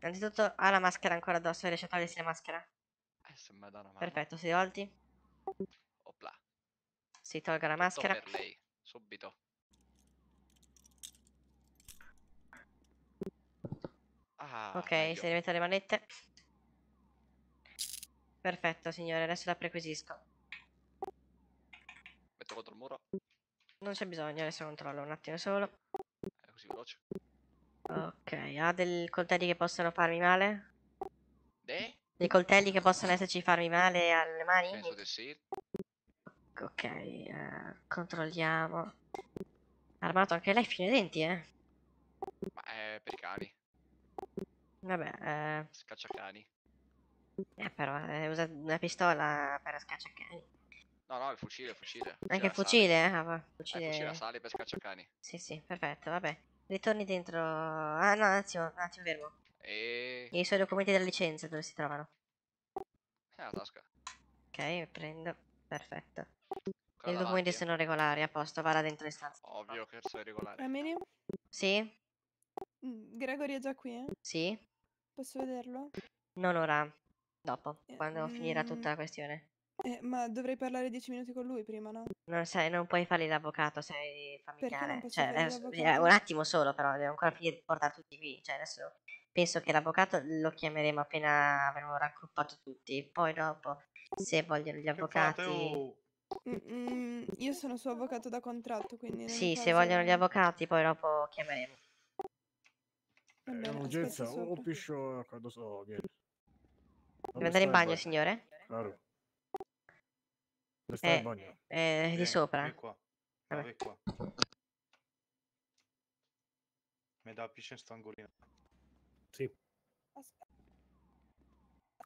Innanzitutto ha la maschera ancora addosso, riesce a togliersi la maschera? Sembra da una mano. Perfetto, si volti. Opla. Si tolga la maschera. Tutto per lei, subito. Ah, ok, meglio. Si rimette le manette. Perfetto, signore, adesso la perquisisco. Metto contro il muro. Non c'è bisogno, adesso controllo un attimo solo. È così veloce. Ok, ha dei coltelli che possono farmi male? Dei coltelli che possono esserci farmi male alle mani? Penso di sì. Ok, controlliamo. Armato anche lei fino ai denti, eh? Ma è per cani. Vabbè, scacciacani. Però usa una pistola per scacciacani. No, no, il fucile, il fucile. Anche il fucile, fucile. Fucile a sale per scacciacani. Sì, sì, perfetto, vabbè. Ritorni dentro. Ah no, un attimo, fermo. E i suoi documenti della licenza dove si trovano? La tasca. Ok, prendo. Perfetto. I documenti sono regolari, a posto, va là dentro le stanze. Ovvio che sono regolari. Emily? Sì. Gregory è già qui, eh? Sì. Posso vederlo? Non ora, dopo, quando finirà tutta la questione. Ma dovrei parlare 10 minuti con lui prima, no? Non sai, non puoi fargli l'avvocato, sei familiare. Cioè, un attimo solo, però, devo ancora finire di portare tutti qui. Cioè, adesso penso che l'avvocato lo chiameremo appena avremo raggruppato tutti. Poi dopo, se vogliono gli avvocati... io sono suo avvocato da contratto, quindi... Sì, se vogliono gli avvocati, poi dopo chiameremo. Un'urgenza, o piscio quando so, viene. Deve andare in bagno, signore? Claro. Sta in bagno. Di sopra. È qua. Vabbè. Qua. Mi dà piscio in sto angolino. Sì.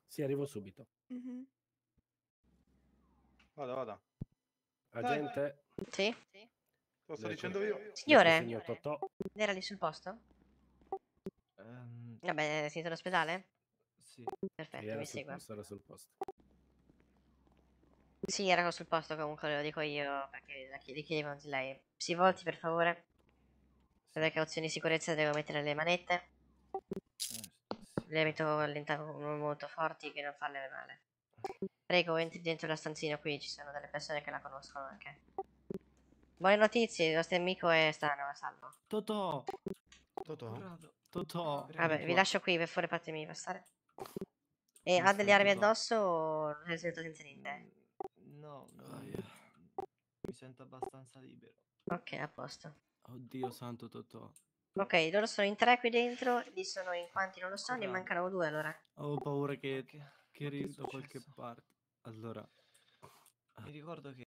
Sì, arrivo subito. Vada, vada. Agente. Sì. Lo sto dicendo io. Signore. Signor Totò. Era lì sul posto? Vabbè, è finito l'ospedale? Sì. Perfetto, mi segua. Era sul posto. Sì, era sul posto, comunque lo dico io, perché la chiedevo di lei. Si volti, per favore. Per le cauzioni di sicurezza devo mettere le manette. Le metto molto forti che non farle male. Prego, entri dentro la stanzina qui, ci sono delle persone che la conoscono anche. Buone notizie, il nostro amico è sano, è salvo. Totò! Totò. Totò. Vabbè, vi lascio qui, per favore fatemi passare. E ha delle armi addosso o non è seduto senza niente? No, no, mi sento abbastanza libero. Ok, a posto. Oddio santo Totò. Ok, loro sono in tre qui dentro, lì sono in quanti non lo so, ne mancano due allora. Ho paura che rido da qualche parte. Allora, mi ricordo che...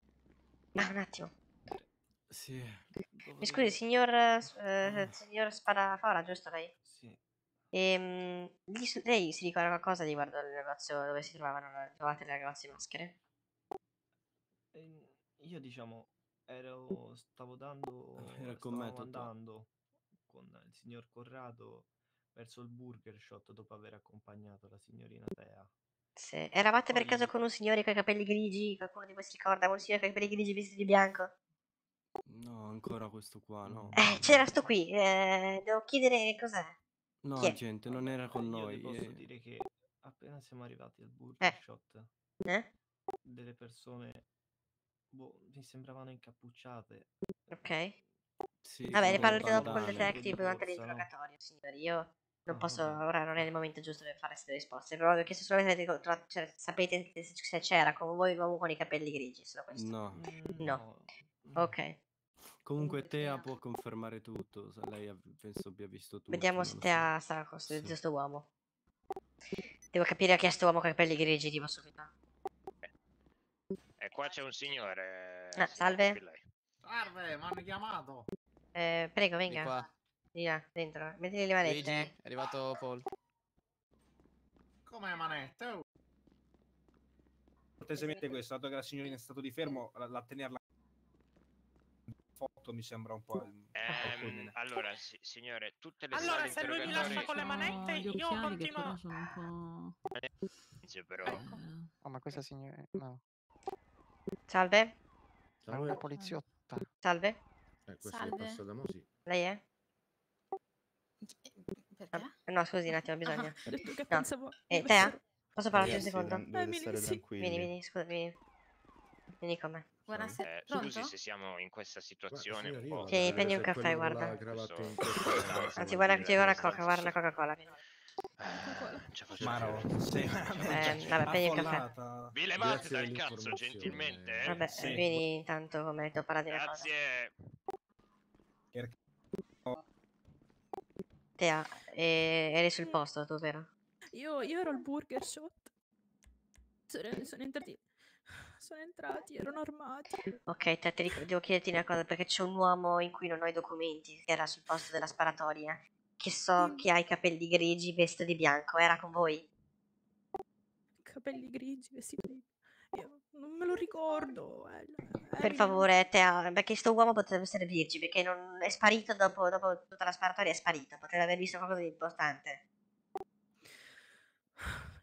Ah, un attimo. Sì. Mi scusi, signor Spadafora, giusto lei? Sì. Lei si ricorda qualcosa riguardo al negozio dove si trovavano le trovate le grosse maschere? io diciamo stavo andando con il signor Corrado verso il Burger Shot dopo aver accompagnato la signorina Tea. Sì. Eravate per caso con un signore con i capelli grigi? Qualcuno di voi si ricorda? Un signore con i capelli grigi vestito di bianco? No, ancora questo qua, no. C'era sto qui, devo chiedere cos'è. No, gente, non era con noi. Io posso dire che appena siamo arrivati al Burger Shot, delle persone, boh, mi sembravano incappucciate. Ok. Sì, vabbè, ne parleremo dopo con il detective durante l'interrogatorio, signori. Io non posso, ora non è il momento giusto per fare queste risposte, però ho chiesto solamente sapete se c'era con voi l'uomo con i capelli grigi, solo questo. No. No. Ok. Comunque Tea può confermare tutto, se lei penso abbia visto tutto. Vediamo se Tea sarà costruito questo uomo. Devo capire chi è sto uomo con i capelli grigi, tipo subito. E qua c'è un signore. Ah, salve. Salve, mi hanno chiamato. Prego, venga. Qua. Via, dentro. Mettili le manette. Luigi, è arrivato Paul. Come manette? Cortesemente questo, dato che la signorina è stato di fermo, la tenerla foto mi sembra un po'... allora, signore, tutte le... Allora, se lui mi lascia con le manette, io continuo... Un po'... però... Ecco. Oh, ma questa signora... No. Salve. Salve. Una poliziotta. Salve. Questo Salve. È passato da Mosi. Lei è? Perché? No, scusi un attimo, bisogna. No. Pensavo... Tea? Posso parlare un secondo? Vieni, scusa, vieni con me. Buonasera. Scusi se siamo in questa situazione. Sì, prendi un caffè, guarda. Anzi, guarda che ti do una coca, guarda una Coca-Cola. Maro, vabbè, prendi un caffè. Vi levate dal cazzo, gentilmente. Vabbè, vieni intanto come ti ho parlato di una cosa. Grazie. Tea, eri sul posto tu, vero? Io ero al Burger Shot. Sono entrati, erano armati. Ok, te devo chiederti una cosa, perché c'è un uomo in cui non ho i documenti che era sul posto della sparatoria, che so che ha i capelli grigi, vestito di bianco. Era con voi? Capelli grigi, vestito di... Io non me lo ricordo. Per favore, Tea, perché sto uomo potrebbe servirci, perché non è sparito dopo tutta la sparatoria, è sparito, potrebbe aver visto qualcosa di importante.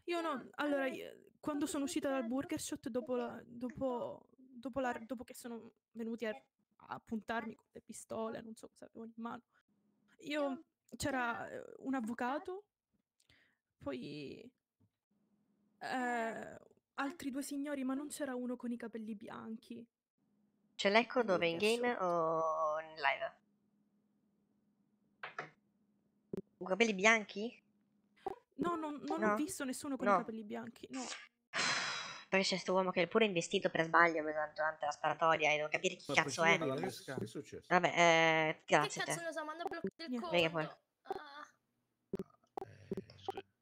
Io no, allora, quando sono uscita dal Burger Shot dopo che sono venuti a puntarmi con le pistole, non so cosa avevo in mano, c'era un avvocato, poi... altri due signori, ma non c'era uno con i capelli bianchi. Ce l'ecco dove? In game o in live? Con capelli bianchi? No, non ho visto nessuno con i capelli bianchi, no. Perché c'è sto uomo che è pure investito per sbaglio durante la sparatoria e devo capire chi cazzo è. Che è successo? Vabbè, grazie. Che cazzo lo so, ma hanno bloccato il conto. Venga, poi.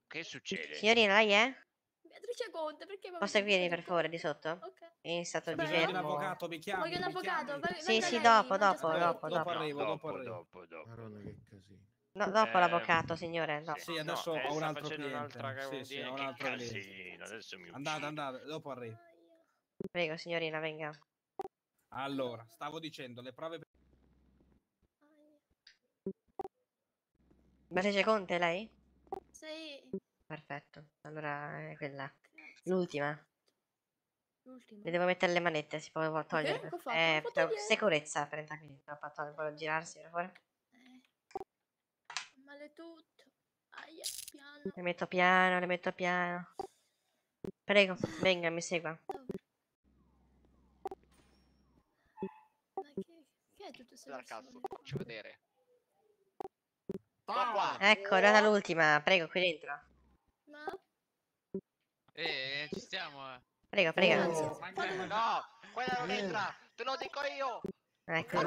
Che succede? Signorina, lei è? Beatrice Conte, perché... Posso seguirmi per favore di sotto? Ok. In stato di fermo. Voglio un avvocato, mi chiami. Voglio un avvocato. Sì, sì, dopo. Maronna, che casino. No, dopo l'avvocato, signore. No. Sì, adesso ho un altro cliente. Sì, ho un altro cliente. Andate, dopo arrivo. Prego, signorina, venga. Allora, stavo dicendo, le prove... Beatrice Conte, lei? Sì. Perfetto, allora è quella. L'ultima. Le devo mettere le manette, si può togliere. Okay, sicurezza, 30 minuti. Può girarsi per favore. Maledetto. Aia, piano. Le metto piano. Prego, venga, mi segua. Ma che è tutto questo? Cazzo, faccio vedere. Ecco, è andata l'ultima, prego, qui dentro. No. Ci stiamo, Prego. No, quella non entra, te lo dico io. Ecco,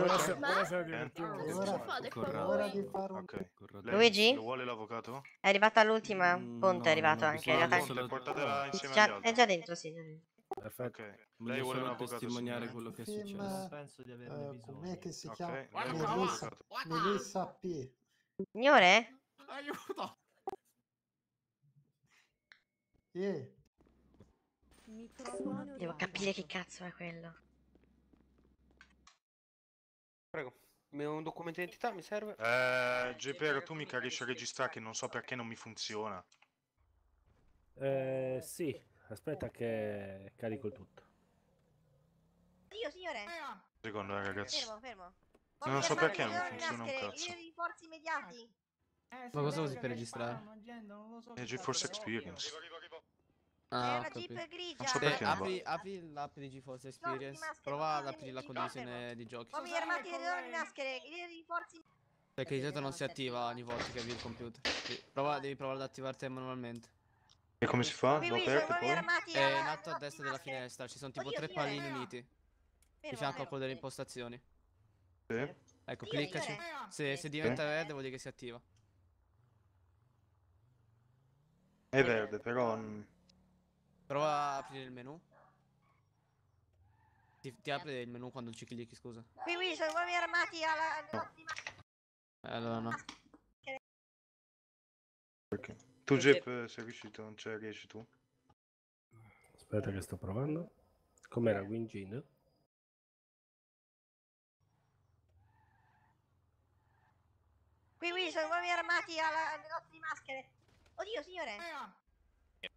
Luigi? Lo vuole l'avvocato? È arrivata l'ultima, Ponte è arrivato anche. È già dentro, signore. Perfetto. Lei vuole un avvocato, testimoniare quello che è successo. Penso di averne bisogno. Com'è che si chiama? Melissa P. Signore? Aiuto! Devo capire che cazzo è quello. Prego. Un documento di identità mi serve. Gepero, tu mica riesci a registrare, che non so perché non mi funziona. Sì, aspetta che carico il tutto. Io, signore. Secondo me, ragazzi. Fermo. Non so perché non funziona un cazzo. Rinforzi immediati. Ma cosa usi per registrare? GeForce Experience. Ah, è una Jeep grigia. Apri l'app di GeForce Experience. Prova ad aprire la condivisione di giochi. Uomini armati delle donne in maschere. I rinforzi. Perché di solito non si attiva ogni volta che avvii il computer. Devi provare ad attivarti manualmente. E come si fa? L'ho aperto poi? È in alto a destra della finestra. Ci sono tipo tre pallini uniti di fianco a quello delle impostazioni. Sì. Ecco, cliccaci. Se diventa verde vuol dire che si attiva. È verde, però... Prova a aprire il menu. Ti apre il menu quando ci clicchi, scusa. Qui sono uomini armati all'ottima. Allora no. Perché? Tu Jep sei riuscito, non c'è, riesci tu? Aspetta che sto provando. Com'era Wingin? Qui sono uomini armati al negozio di maschere. Oddio, signore!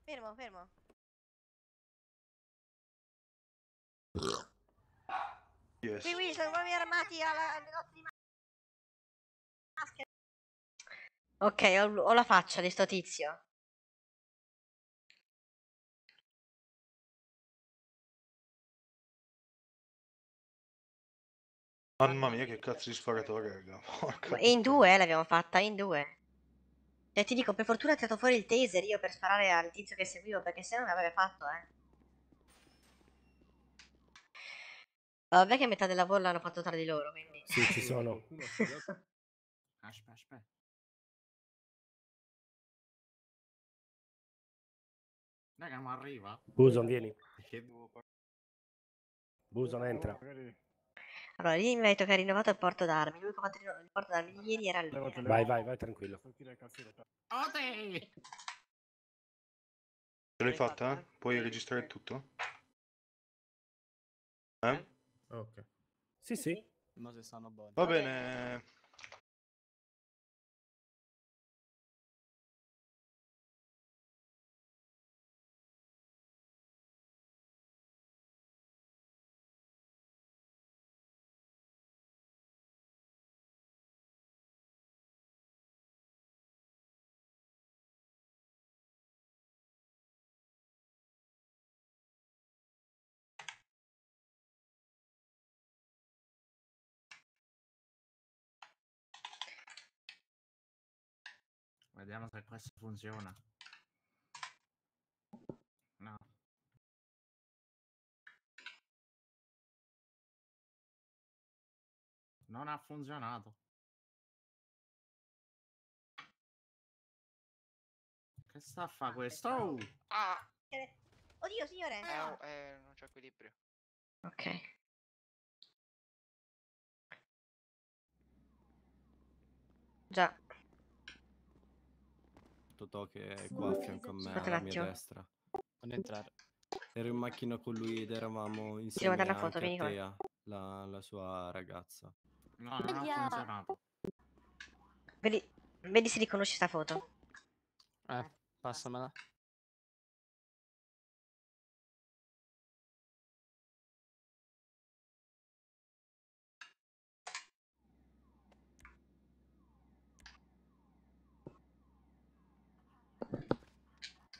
Fermo. Yes. Qui sono uomini armati al negozio di maschere. Ok, ho la faccia di sto tizio. Mamma mia, che cazzo di sparatore, raga. In due l'abbiamo fatta, in due. E ti dico, per fortuna ho tirato fuori il taser io per sparare al tizio che seguivo, perché se no non l'avrei fatto, Vabbè che metà del lavoro l'hanno fatto tra di loro, quindi... Sì, ci sono. Aspetta. Raga, ma arriva? Buson, vieni. Buson, entra. Allora, lì mi hai detto che ha rinnovato il porto d'armi. Lui che ha fatto il porto d'armi ieri era lui. Vai, tranquillo. Ote! Ce l'hai fatta? Puoi registrare tutto? Ok. Sì. Ma se stanno buoni. Va bene. Vediamo se questo funziona. No. Non ha funzionato. Che sta a fare questo? Oddio, signore! Non c'è equilibrio. Ok. Già. Totò che è qua a fianco a me, alla mia destra. Non entrare. Ero in macchina con lui ed eravamo insieme a Tea, la sua ragazza. No, non ha funzionato. Vedi se riconosci sta foto. Passamela.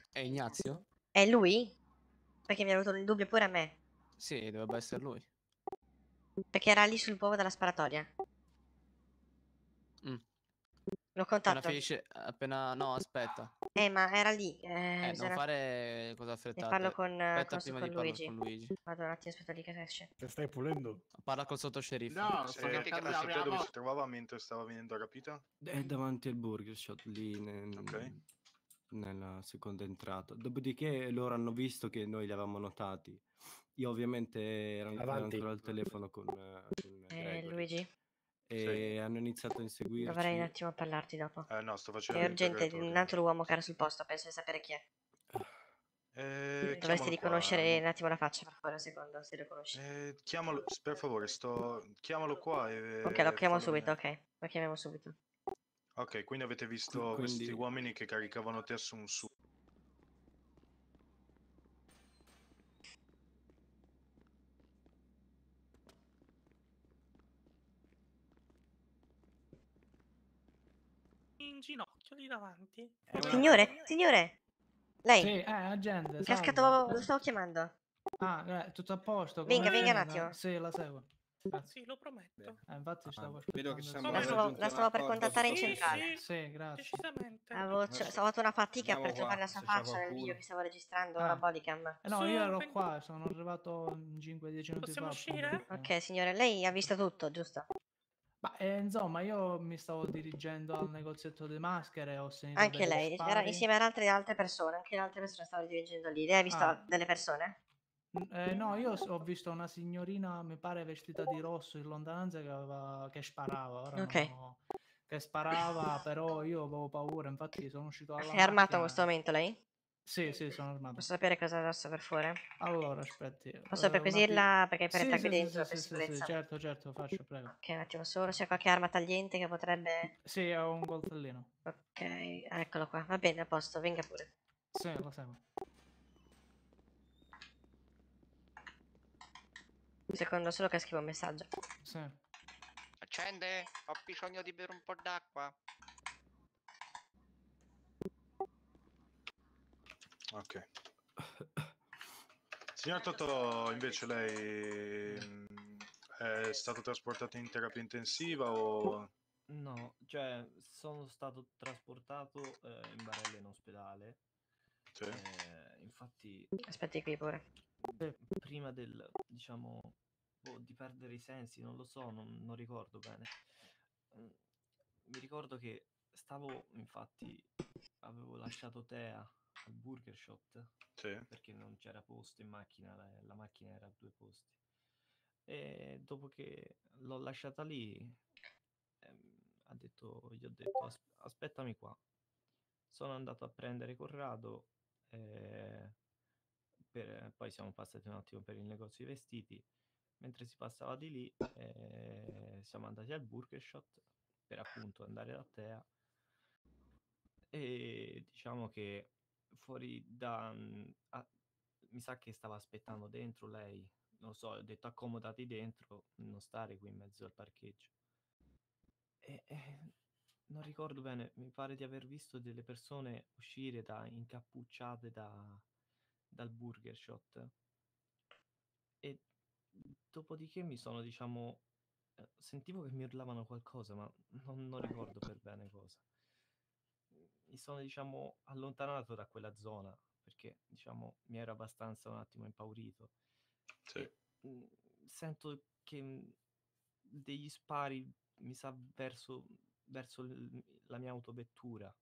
È Ignazio? È lui? Perché mi è venuto il dubbio pure a me. Sì, dovrebbe essere lui. Perché era lì sul povo della sparatoria. L'ho contato. Appena... No, aspetta. Ma era lì. Non fare cosa affrettata. Parlo con Luigi. Vado un attimo, aspetta lì che esce. Te stai pulendo? Parla col sottosceriffo. No, sapete dove si trovava mentre stava venendo rapita? È davanti al Burger Shot, lì nel... Ok. Nella seconda entrata, dopodiché loro hanno visto che noi li avevamo notati. Io ovviamente ero ancora al telefono con Luigi e hanno iniziato a inseguirci. Dovrei un attimo parlarti dopo. No, sto facendo. È urgente, un altro uomo che era sul posto, penso di sapere chi è. Dovresti riconoscere un attimo la faccia, per favore, un secondo, se lo conosci. Chiamalo, per favore, chiamalo qua. Ok, lo chiamo subito, ok. Lo chiamiamo subito. Ok, quindi avete visto questi uomini che caricavano te su un su. In ginocchio lì davanti. Signore, signore! Lei? Sì, agente. Cascato, lo stavo chiamando. Ah, tutto a posto. Venga, venga un attimo. Sì, la seguo. Sì, lo prometto. Infatti stavo aspettando. La stavo per contattare in centrale. Sì, grazie. Decisamente. Avevo fatto una fatica per trovare la sua faccia nel video che stavo registrando la bodycam. No, io ero qua, sono arrivato 5-10 minuti fa. Possiamo uscire? Ok, signore, lei ha visto tutto, giusto? Ma insomma, io mi stavo dirigendo al negozietto delle maschere. Ho sentito anche lei, era insieme ad altre persone. Anche le altre persone stavano dirigendo lì. Lei ha visto delle persone? No, io ho visto una signorina, mi pare, vestita di rosso in lontananza che sparava. Ora no, che sparava, però io avevo paura. Infatti, sono uscito alla macchina. È armato in questo momento lei? Sì, sì, sono armato. Posso sapere cosa adesso per fuori? Allora, aspetti. Posso perquisirla perché per entrare qui dentro? Sì, per sicurezza. Sì, certo, certo, faccio, prego. Ok, un attimo solo, c'è qualche arma tagliente che potrebbe... Sì, ho un coltellino. Ok, eccolo qua, va bene, a posto, venga pure. Sì, lo seguo. Un secondo solo che scrivo un messaggio. Sì. Accende, ho bisogno di bere un po' d'acqua. Ok. Signor Totò, invece lei è stato trasportato in terapia intensiva o... No, cioè sono stato trasportato in barella in ospedale. Sì. Infatti... Aspetti qui pure. Prima del, diciamo, di perdere i sensi, non lo so, non ricordo bene. Mi ricordo che stavo, infatti, avevo lasciato Tea al Burger Shot, sì, perché non c'era posto in macchina, la macchina era a due posti, e dopo che l'ho lasciata lì gli ho detto aspettami qua. Sono andato a prendere Corrado, poi siamo passati un attimo per il negozio di vestiti. Mentre si passava di lì siamo andati al Burger Shot per appunto andare da Tea, e diciamo che fuori da mi sa che stava aspettando dentro lei, non so, ho detto accomodati dentro, non stare qui in mezzo al parcheggio, e non ricordo bene, mi pare di aver visto delle persone uscire incappucciate dal Burger Shot, e dopodiché mi sono, diciamo, sentivo che mi urlavano qualcosa, ma non ricordo per bene cosa. Mi sono, diciamo, allontanato da quella zona perché, diciamo, mi ero abbastanza un attimo impaurito. Sì. E, sento che degli spari, mi sa, verso la mia autovettura.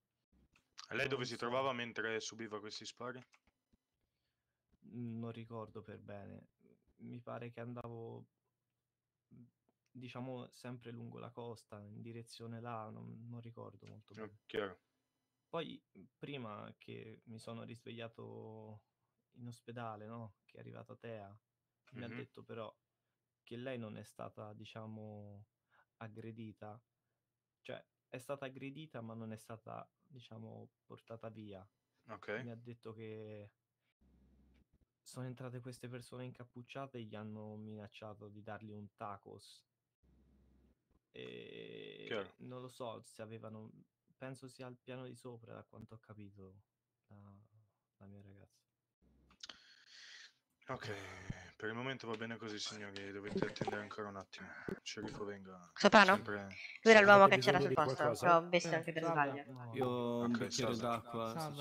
E lei dove si trovava mentre subiva questi spari? Non ricordo per bene. Mi pare che andavo, diciamo, sempre lungo la costa, in direzione là, non ricordo molto bene. Chiaro. Poi, prima che mi sono risvegliato in ospedale, no? Che è arrivata Tea, mi ha detto però che lei non è stata, diciamo, aggredita. Cioè, è stata aggredita ma non è stata, diciamo, portata via. Ok. Mi ha detto che sono entrate queste persone incappucciate e gli hanno minacciato di dargli un tacos. E non lo so se avevano... Penso sia al piano di sopra, da quanto ho capito, la mia ragazza. Ok, per il momento va bene così, signori, dovete attendere ancora un attimo. Sceriffo, venga. Soprano? Lui era l'uomo che c'era sul posto, però ho visto anche per sbaglio. Io un bicchiere d'acqua.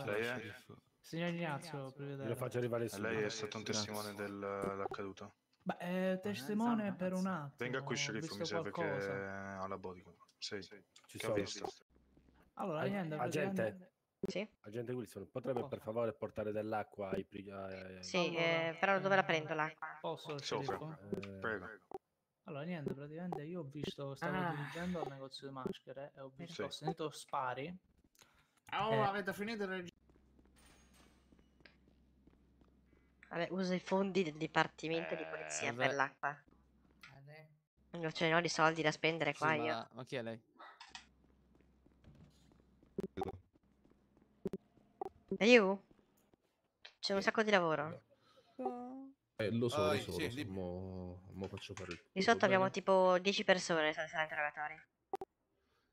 Signor Ignazio, lo faccio arrivare su. Lei è stato un testimone dell'accaduto? Beh, testimone per un attimo. Venga qui, sceriffo, mi serve che ha la bodycam. Sì, ci sono visto. Allora, agente, sì? Agente Wilson, potrebbe per favore portare dell'acqua ai prigionieri? Sì, però dove la prendo l'acqua? Posso? Sopra. Prego. Allora, niente, praticamente io ho visto, stavo dirigendo al negozio di maschere e ho sentito spari. Avete finito il Vabbè, uso i fondi del dipartimento di polizia per l'acqua. Non ce ne ho di soldi da spendere qua io. Ma chi è lei? Ryu? C'è un sacco di lavoro. Lo so. Sì, mo faccio fare. Di sotto abbiamo tipo 10 persone stasera interrogatori.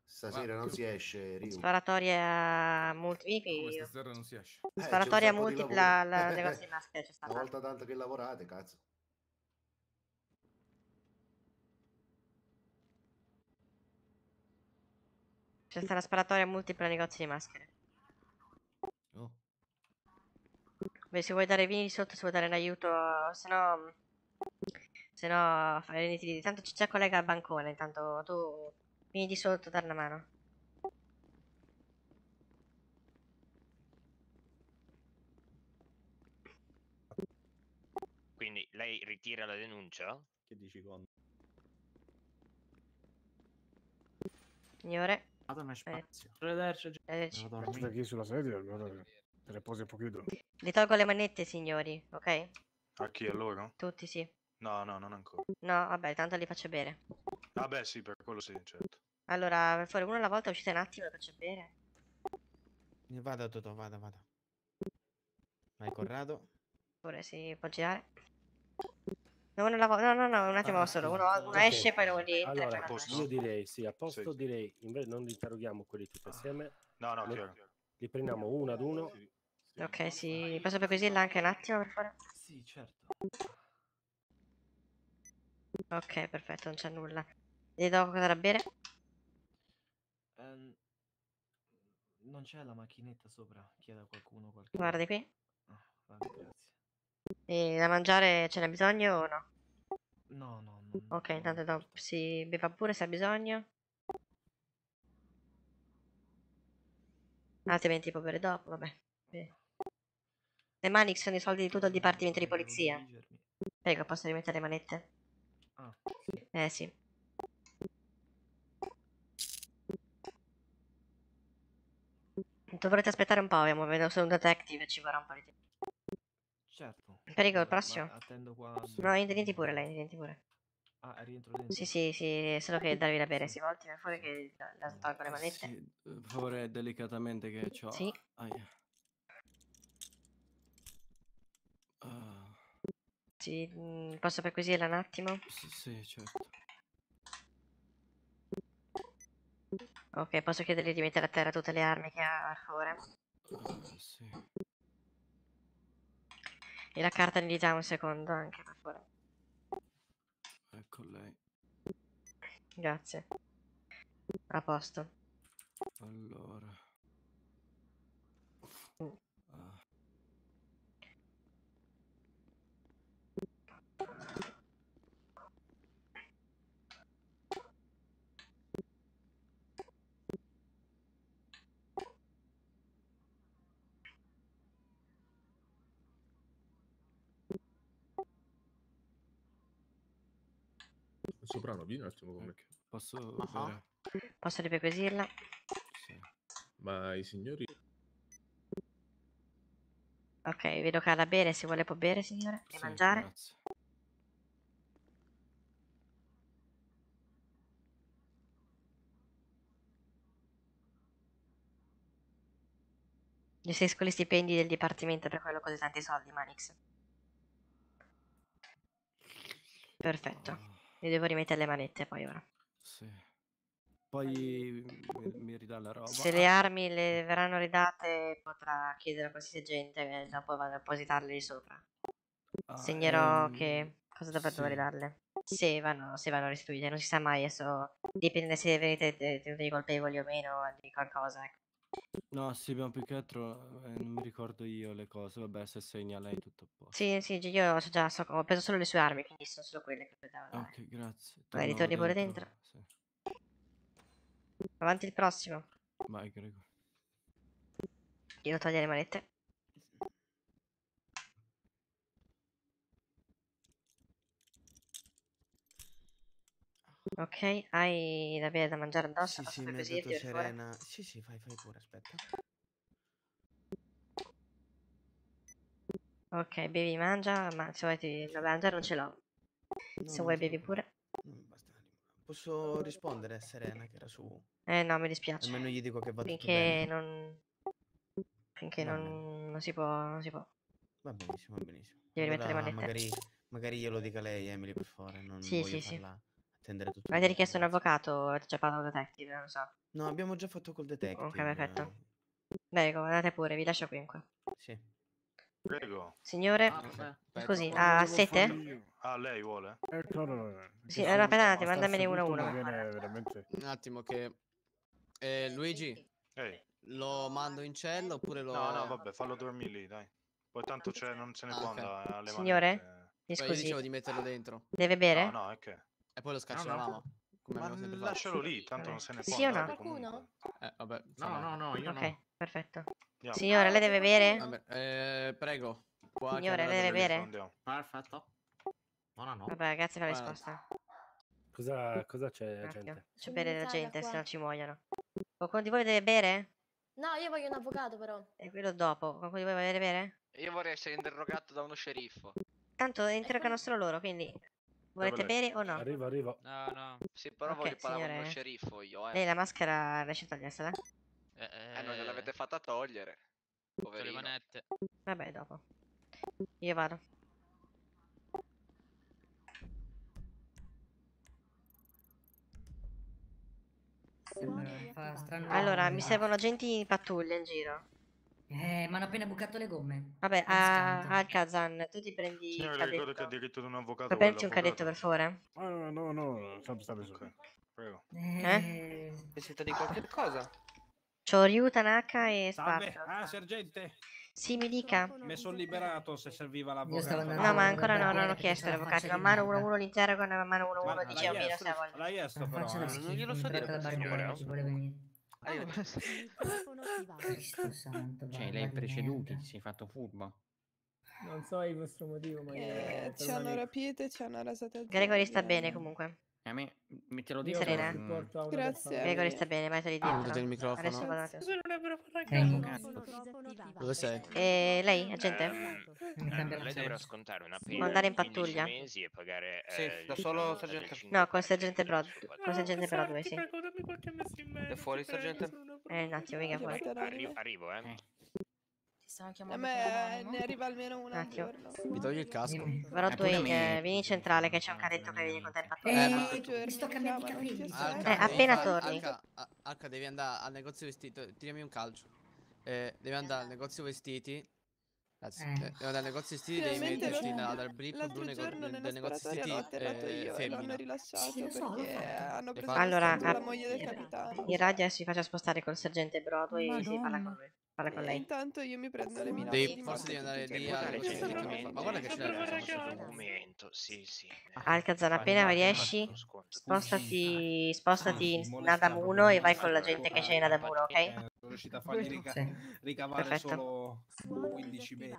Stasera non si esce, Ryu. Sparatoria multipla. Stasera non si esce. Sparatoria multipla, la negozio di maschere c'è stata. Una volta tanto che lavorate, cazzo. C'è stata la sparatoria multipla negozi di maschere. Oh. Beh, se vuoi dare vini di sotto, se vuoi dare un aiuto, se no, renditi lì. Tanto c'è già collega al bancone, intanto tu vieni di sotto, dare una mano. Quindi lei ritira la denuncia? Che dici quando? Signore. Madonna, spazio. Madonna, chi sulla sedia? Te le posi un po' più duro. Le tolgo le manette, signori, ok? A chi, a loro? Tutti, sì. No, non ancora. No, vabbè, tanto li faccio bere. Vabbè, sì, per quello sì, certo. Allora, per favore, uno alla volta, uscite un attimo, le faccio bere. Vada, Totò, vada. Vai, Corrado. Ora si può girare. No, un attimo solo, uno esce, poi lo lì. Allora, io direi, sì, a posto direi, invece non li interroghiamo quelli tutti assieme. No, chiaro. Li prendiamo uno ad uno. Sì. Ok, sì, passo per così là anche un attimo per fare. Sì, certo. Ok, perfetto, non c'è nulla. Gli do cosa da bere? Non c'è la macchinetta sopra, chieda a qualcuno qualche. Guarda qui. Vabbè, grazie. E da mangiare ce n'è bisogno o no? No. Ok, intanto si beva pure se ha bisogno. Altrimenti può bere dopo, vabbè. Le mani sono i soldi di tutto il dipartimento di polizia. Prego, posso rimettere le manette? Ah, sì. Sì. Dovrete aspettare un po', abbiamo venuto un detective, ci vorrà un po' di tempo. Certo. Prego, il prossimo. Attendo qua. No, rientri pure lei, rientri pure. Ah, rientro dentro. Sì, solo che darvi da bere, si volti per fuori che la tolgo le manette. Sì, per favore, delicatamente che c'ho. Sì. Sì, posso perquisirla un attimo? Sì, certo. Ok, posso chiedergli di mettere a terra tutte le armi che ha, per favore? Sì. E la carta ne dà un secondo anche, per favore. Ecco lei. Grazie. A posto. Allora. Soprano, vieni un attimo con me. Posso bere? Posso riperquisirla? Sì. Ma i signori... Ok, vedo che ha da bere, se vuole può bere, signore, e sì, mangiare. Grazie. Gestisco gli stipendi del dipartimento per quello così tanti soldi, Manix. Perfetto. Mi devo rimettere le manette poi ora. Sì. Poi mi ridà la roba. Se le armi le verranno ridate potrà chiedere a qualsiasi gente e dopo vado a depositarle lì sopra. Segnerò che cosa dovrebbero ridarle. Se vanno restituite, non si sa mai, adesso dipende se venite tenuti colpevoli o meno di qualcosa. No, sì, abbiamo più che altro, non mi ricordo io le cose, vabbè, se segna lei tutto a posto. Sì, io già so, ho preso solo le sue armi, quindi sono solo quelle che potevano. Ok, grazie. Vai, ritorni pure dentro. Sì. Avanti il prossimo. Vai, Gregory. Io togli le manette. Ok, hai da bere, da mangiare addosso? Sì, mi ha detto Serena. Sì, fai pure, aspetta. Ok, bevi, mangia, ma se vuoi ti mangia non ce l'ho. Se vuoi bevi pure. Posso rispondere a Serena che era su... no, mi dispiace. Almeno gli dico che va tutto bene. Finché non si può, non si può. Va benissimo, va benissimo. Devi rimettere le manette. Magari glielo dica lei, Emily, per favore. Non sì, voglio farla attendere tutto. Avete richiesto un avvocato o avete già parlato col detective? Non lo so. No, abbiamo già fatto col detective. Ok, perfetto. Prego, andate pure, vi lascio qui. Sì. Prego. Signore, scusi, ha sete? Ah, lei vuole? Sì, allora aspettate, mandamene uno a uno. Un attimo che... Luigi, lo mando in cella oppure lo... No, no, vabbè, fallo dormire lì, dai. Poi tanto non se ne può andare alle mani. Signore, mi scusi. Io dicevo di metterlo dentro. Deve bere? No, no, è che... E poi lo scacciavamo. Ma lascialo lì, tanto non se ne può andare. Sì o no? Vabbè. No, io no. Ok, perfetto. Andiamo. Signore, lei deve bere? Vabbè, prego. Qua signore, lei deve bere? Perfetto. No. Vabbè, grazie per la risposta. Cosa c'è, gente? C'è bere la gente, se no ci muoiono. Qualcuno di voi deve bere? No, io voglio un avvocato, però. E quello dopo. Qualcuno di voi vuole bere? Io vorrei essere interrogato da uno sceriffo. Tanto interrogano solo loro, quindi... Volete bere o no? Arrivo. No. Sì, però voglio parlare con uno sceriffo io, Lei la maschera riesce a togliersela? Non gliel'avete fatta togliere. Poverino. Le manette. Vabbè, dopo. Io vado. Allora, mi servono agenti in pattuglia in giro. Mi hanno appena bucato le gomme. Vabbè, Alcazan, tu ti prendi il cadetto. Ricordo che ha diritto di un avvocato. Prendi un cadetto, per favore. No, stai su. Prego. Necessita di qualche cosa? C'ho Ryu Tanaka e Spark. Sergente. Sì, mi dica. Mi sono liberato se serviva l'avvocato. No, ma ancora no, non ho chiesto l'avvocato. Man mano 1-1 l'interrogo, man mano 1-1 dice a Mira se vuole. L'ha chiesto però. Non glielo so dire, signore. Cioè, lei è preceduto, si è fatto furbo. Non so il vostro motivo, ma... ci hanno rapito e ci hanno rasato. Gregory sta bene comunque. A me te lo dico, Serena. Grazie. Gregory sta bene, vai te li dico. Il microfono. Adesso vado a... Dove sei? Lei, agente? Lei dovrà scontare una pena. Andare in pattuglia. E pagare, sì, da solo sergente. No, con sergente Broadway, sì. È fuori sergente? Un attimo, mica fuori. Arrivo, a me ne arriva almeno una. Mi togli il casco. Però tu vieni in centrale che c'è un cadetto che viene con te. Mi sto cambiando i capelli. Appena torni. H, devi andare al negozio vestiti. Tirami un calcio. Devi andare al negozio vestiti. Devi andare al negozio vestiti. Devi metterci dal blip del negozio vestiti. Femmina. Allora, il radio si faccia spostare col sergente Broadway e si parla con lui. Con lei. Intanto io mi prendo le mie forse devi andare lì a... Ma guarda che c'è un documento. Sì. Alcazan, appena riesci, spostati in Adam 1 e vai con la gente che c'è in Adam 1, ok? Sono riuscita a fargli ricavare solo 15 metri.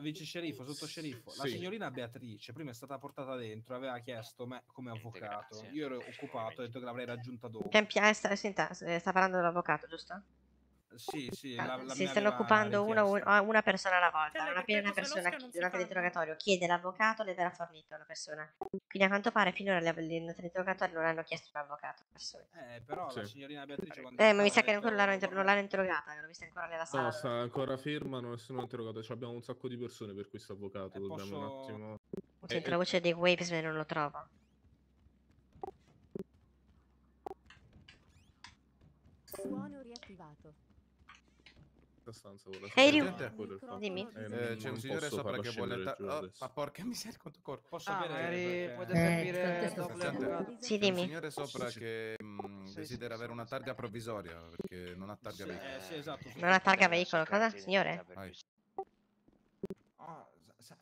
Vice sceriffo, sottosceriffo. La signorina Beatrice prima è stata portata dentro, aveva chiesto me come avvocato. Io ero occupato, ho detto che l'avrei raggiunta dopo. Senta, sta parlando dell'avvocato, giusto? Sì. Si stanno occupando una persona alla volta. Non appena una persona durante l'interrogatorio chiede l'avvocato, le verrà fornito una persona. Quindi a quanto pare finora l'interrogatorio non hanno chiesto un avvocato. Però la signorina Beatrice... ma mi sa che ancora non l'hanno interrogata, l'ho vista ancora nella sala. No, sta ancora ferma, non sono interrogata. Abbiamo un sacco di persone per questo avvocato. Dobbiamo un attimo... Sento la voce dei Waves ma non lo trovo. Suono riattivato. Stanza, dimmi. C'è un signore sopra che vuole ma porca miseria, quanto corpo. Posso avere? Può servire? Sì, dimmi. Un signore sopra che desidera avere una targa provvisoria perché non ha targa veicolo. Sì, esatto. Non ha targa veicolo, cosa, signore?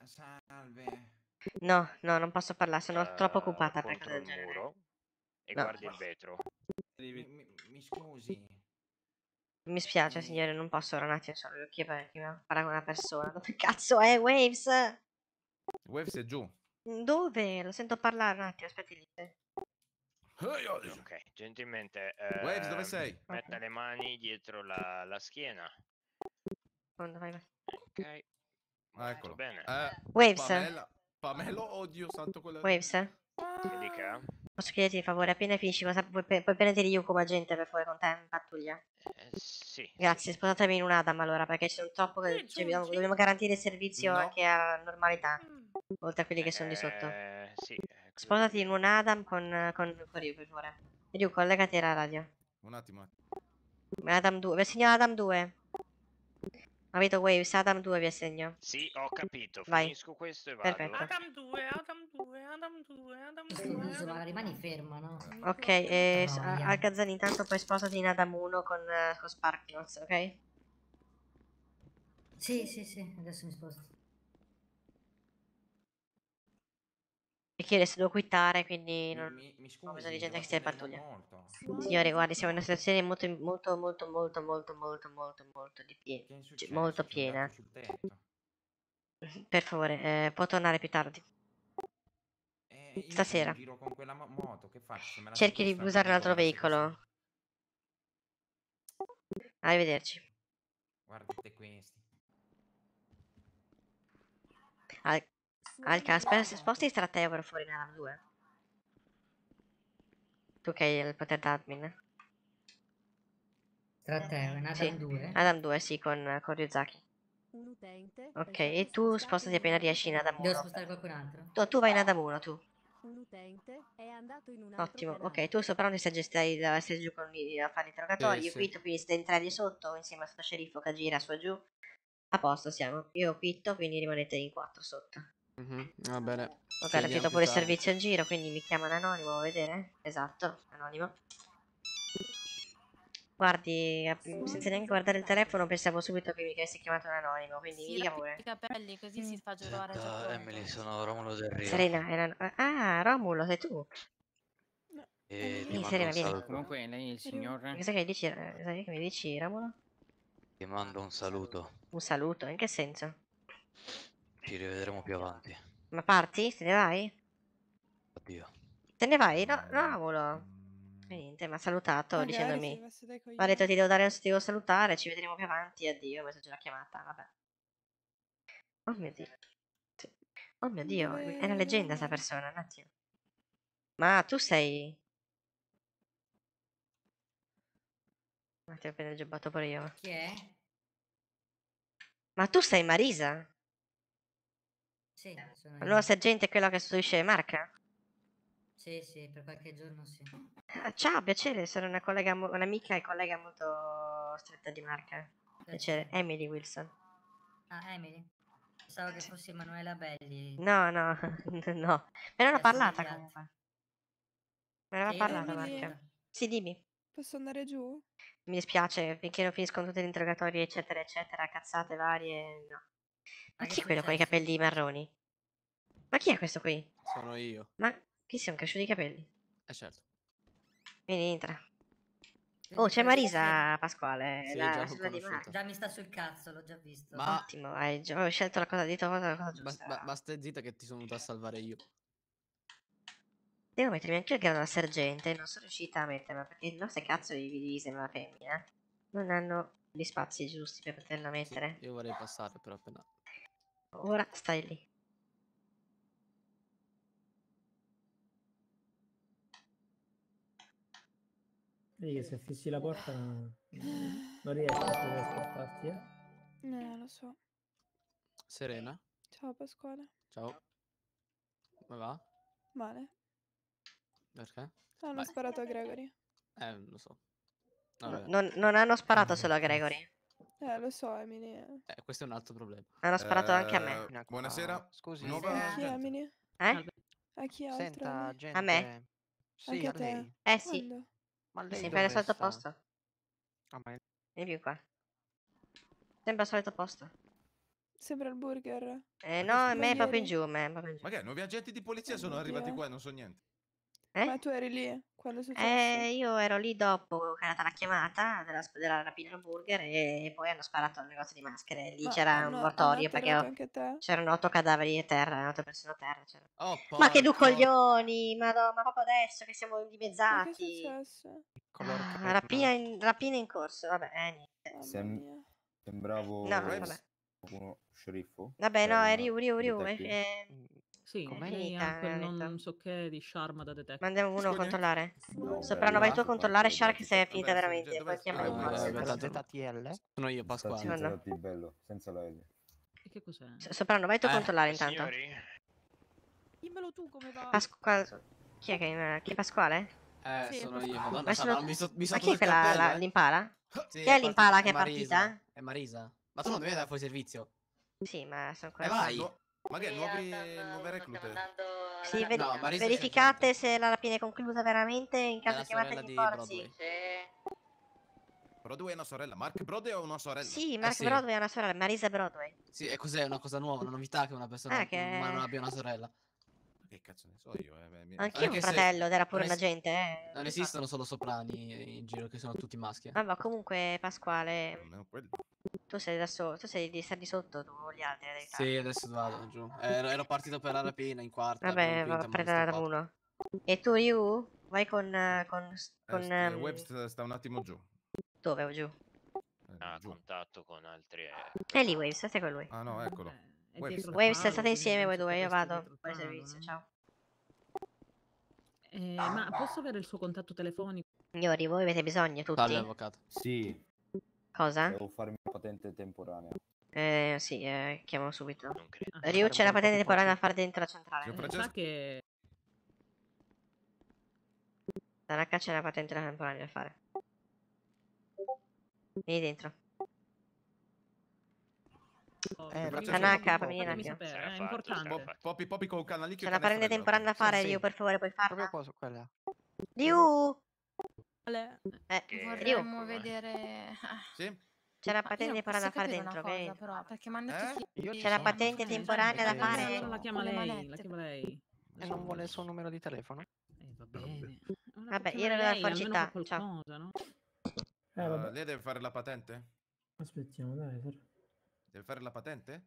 Salve. No, non posso parlare, sono troppo occupata per il muro. E guardi il vetro. Mi scusi. Mi spiace signore, non posso ora un attimo solo perché parlare con una persona. Dove cazzo è Waves? Waves è giù. Dove? Lo sento parlare un attimo, aspetti lì. Ok, gentilmente Waves, dove sei? Metta le mani dietro la schiena. secondo, vai. Ok. Eccolo. Bene. Waves. Pamela, oddio santo quella. Waves. Che dica? Posso chiederti per favore, appena finisci, puoi prendere Ryu come agente per favore con te in pattuglia? Sì. Grazie, sposatemi in un Adam allora, perché ci sono troppo che cioè, dobbiamo garantire il servizio anche a normalità, oltre a quelli che sono di sotto. Sì. Sposati in un Adam con Ryu per favore. Ryu, collegati alla radio. Un attimo. Adam 2, vi assegno Adam 2. Avete Waves, Adam 2 vi assegno. Sì, ho capito. Vai. Finisco questo e vado. Perfetto. Adam 2, Adam 2, Adam 2, Adam 2. Adam 2. Ma rimani ferma, no? Ok, Alcazzani intanto poi sposati in Adam 1 con Sparkles, ok? Sì, sì, sì, adesso mi sposto. Perché io adesso devo quittare, quindi non ho bisogno di gente che stia in pattuglia. Signori, guardi, siamo in una situazione molto piena. Per favore, può tornare più tardi. Stasera. Cerchi di usare un altro veicolo. Arrivederci. Guardate questi. Alca, aspetta, se sposti Stratteo per fuori in Adam 2. Tu che hai il potere d'admin. Stratteo in Adam 2? Adam 2, sì, con Ryuzaki. Ok, e tu spostati appena riesci in Adam 1. Devo spostare qualcun altro? No, tu vai in Adam 1, tu. Ottimo, ok, tu Soprano stai giù con a fare interrogatori, io quitto, quindi stai in 3 di sotto, insieme a sto sceriffo che gira su e giù. A posto siamo, io quitto, quindi rimanete in 4 sotto. Va bene. Ok, ho capito pure il servizio in giro, quindi mi chiamano anonimo, vuoi vedere? Esatto, anonimo. Guardi, senza neanche guardare il telefono pensavo subito che mi avessi chiamato un anonimo, quindi mi dica pure. I capelli così si fa girovare. Ciao Emily, sono Romulo del Rio. Serena, ah, Romulo, sei tu? No. Serena, vieni. Comunque lei il signore. Cosa che mi dici, Romulo? Ti mando un saluto. Un saluto? In che senso? Ci rivedremo più avanti. Ma parti? Te ne vai? Oddio. Te ne vai? No, Romulo. Niente, mi ha salutato dicendomi ha detto ti devo salutare, ci vedremo più avanti, addio, mi ha già chiamata, vabbè. Oh mio Dio. Sì. Oh mio Dio, è una leggenda sta persona, un attimo. Ma tu sei... Ma ti ho appena giobbato pure io. Chi è? Ma tu sei Marisa? Sì, sono io. Allora sergente è quella che sostituisce Marca? Sì, sì, per qualche giorno sì. Ciao, piacere, sono una collega, un'amica e collega molto stretta di Marca. Piacere, Emily Wilson. Ah, Emily? Pensavo che fossi Emanuela Belli. No, no, no. Me l'hanno parlata comunque. Me l'aveva parlata Marca. Sì, dimmi. Posso andare giù? Mi dispiace, finché non finiscono tutti gli interrogatori, eccetera, eccetera, cazzate varie, no. Ma chi è quello con i capelli marroni? Ma chi è questo qui? Sono io. Ma... Chi si è un cresciuto i capelli? Certo. Vieni, entra. Oh, c'è Marisa Pasquale. Sì, già mi sta sul cazzo, l'ho già visto. Ma... Ottimo, hai già scelto la cosa di la cosa giusta. Basta zitta che ti sono venuta a salvare io. Devo mettermi anche il grado da sergente, non sono riuscita a metterla, perché il nostro cazzo di divise una femmina. Non hanno gli spazi giusti per poterla mettere. Sì, io vorrei passare, però appena... Ora stai lì. Che se fissi la porta non riesco a spostarti, eh? No, lo so. Serena? Ciao Pasquale. Ciao. Come va? Male. Perché? Hanno sparato a Gregory. Lo so. Non hanno sparato solo a Gregory. Lo so, Emily. Questo è un altro problema. Hanno sparato anche a me. Buonasera. Scusi. A chi, Emily? Eh? A chi altro? Senta, gente... A me? Sì, a te. Sì. Quando? Ma lei sembra il solito posto. Vieni più qua. Sembra il solito posto. Sembra il burger. No, a me è proprio in giù. Ma che nuovi agenti di polizia sono arrivati qua e non so niente. Ma tu eri lì? Quando è successo? Io ero lì dopo che è andata la chiamata della rapina al burger e poi hanno sparato al negozio di maschere. Lì c'era un mortorio perché c'erano 8 cadaveri a terra, 8 persone a terra. Ma che ducoglioni! Ma proprio adesso che siamo dimezzati. Rapina in corso, vabbè, niente. Sembravo no, vabbè. Uno sceriffo. Vabbè, no, è Ryu. Sì, finita, non so che di Sharma da detective. Mandiamo uno a controllare. Soprano, vai tu a controllare Shark se è finita veramente. Poi chiamare la ZTL. Sono io, Pasquale. Senza T, bello, senza la L. E che cos'è? Soprano, vai tu a controllare intanto. Signori. Dimmelo tu come va. Pasquale. Chi è che è Pasquale? Sì, sono io. Madonna, sono... Ma chi è l'impala? Sì, chi è l'impala che è partita? È Marisa. Ma tu non devi andare fuori servizio? Sì, ma sono ancora... vai! Magari nuove reclute. Sì, no, verificate se la rapina è conclusa veramente. In caso chiamate di forzi. Broadway è una sorella. Mark Broadway è una sorella? Sì, Mark sì. Broadway è una sorella. Marisa Broadway. Sì, e cos'è? Una cosa nuova, una novità che una persona ma non abbia una sorella. Che cazzo ne so io? Anch'io un fratello, era pure la gente. Non esistono solo soprani in giro che sono tutti maschi. Vabbè, comunque, Pasquale. No, tu sei da solo, tu sei di star di sotto, tu gli altri. Sì, adesso vado giù. Ero partito per la rapina in quarta. Vabbè, vado a prendere Romulo. E tu, Ryu? Vai con Waves sta un attimo giù. Dove? Giù? Ha contatto con altri. È lì, Waves, stai con lui. Ah, no, eccolo. Waves, state insieme voi due, io vado. Poi servizio, ciao. Ma posso avere il suo contatto telefonico? Signori, voi avete bisogno tutti? Salve, avvocato. Sì. Cosa? Devo farmi una patente temporanea. Sì, chiamo subito. Ryu, c'è la patente temporanea da fare dentro la centrale. Sa che... Tanaka c'è la patente temporanea da fare. Vieni dentro. Tanaka, fammi venire un attimo. È importante. Popi con canna lì. C'è una patente temporanea da fare, Ryu, per favore, puoi farla. Ryu! Vorremmo vedere. Sì? C'è la patente temporanea da fare dentro, ok? C'è la patente temporanea da fare. La chiama lei, E non vuole il suo numero di telefono. Va bene. Vabbè, io ero della forcità. Ciao. Lei deve fare la patente? Aspettiamo, dai. Deve fare la patente?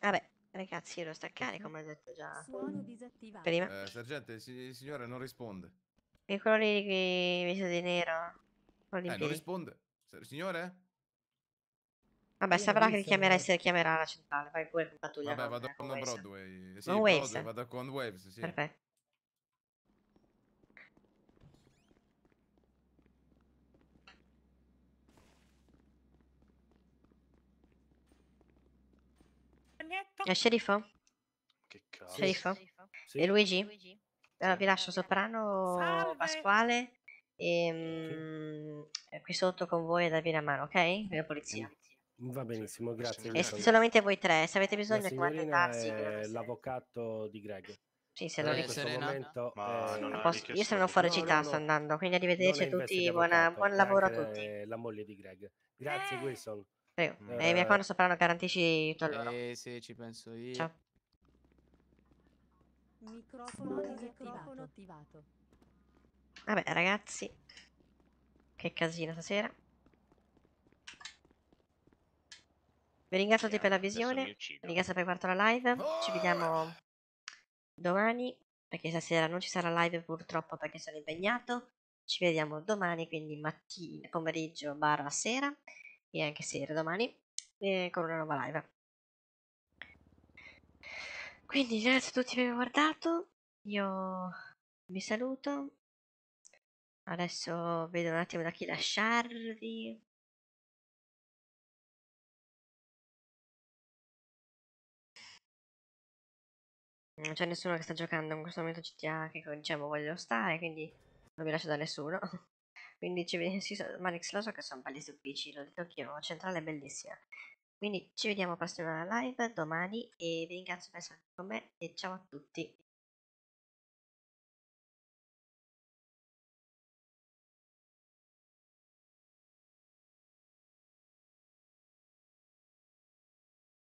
Vabbè, ragazzi, io devo staccare, come ho detto già prima. Sergente, il signore non risponde. E quello lì che visto di nero? Non risponde. Signore? Vabbè, saprà che chiamerà la centrale. Vai pure con pattuglia. Vabbè, vado con Broadway. Sì, Waves. Vado con Waves, sì. Perfetto. È sceriffo? Che cazzo? Sceriffo? Sì. E Luigi? Luigi? Allora vi lascio Soprano, salve. Pasquale e qui sotto con voi a darvi una mano, ok? La polizia. Va benissimo, grazie. E solamente voi tre, se avete bisogno di guardarsi. L'avvocato di Greg. Sì, se lo ricordo. Io sono fuori città, sto andando, quindi arrivederci a tutti, buon lavoro a tutti. La moglie di Greg. Grazie, Wilson. Prego, mia quando Soprano garantisci tutto loro. Sì, ci penso io. Ciao. Microfono attivato. Vabbè, ragazzi, che casino stasera. Vi ringrazio tutti per la visione. Vi ringrazio per aver guardato la live. Ci vediamo domani, perché stasera non ci sarà live purtroppo perché sono impegnato. Ci vediamo domani, quindi mattina, pomeriggio, barra sera. E anche sera domani con una nuova live. Quindi grazie a tutti per aver guardato. Io vi saluto. Adesso vedo un attimo da chi lasciarvi. Non c'è nessuno che sta giocando in questo momento GTA che diciamo voglio stare, quindi non vi lascio da nessuno. Quindi ci vediamo, sì, Manix, lo so che sono belli stupici, l'ho detto anch'io, la centrale è bellissima. Quindi ci vediamo alla prossima live domani e vi ringrazio per essere con me e ciao a tutti.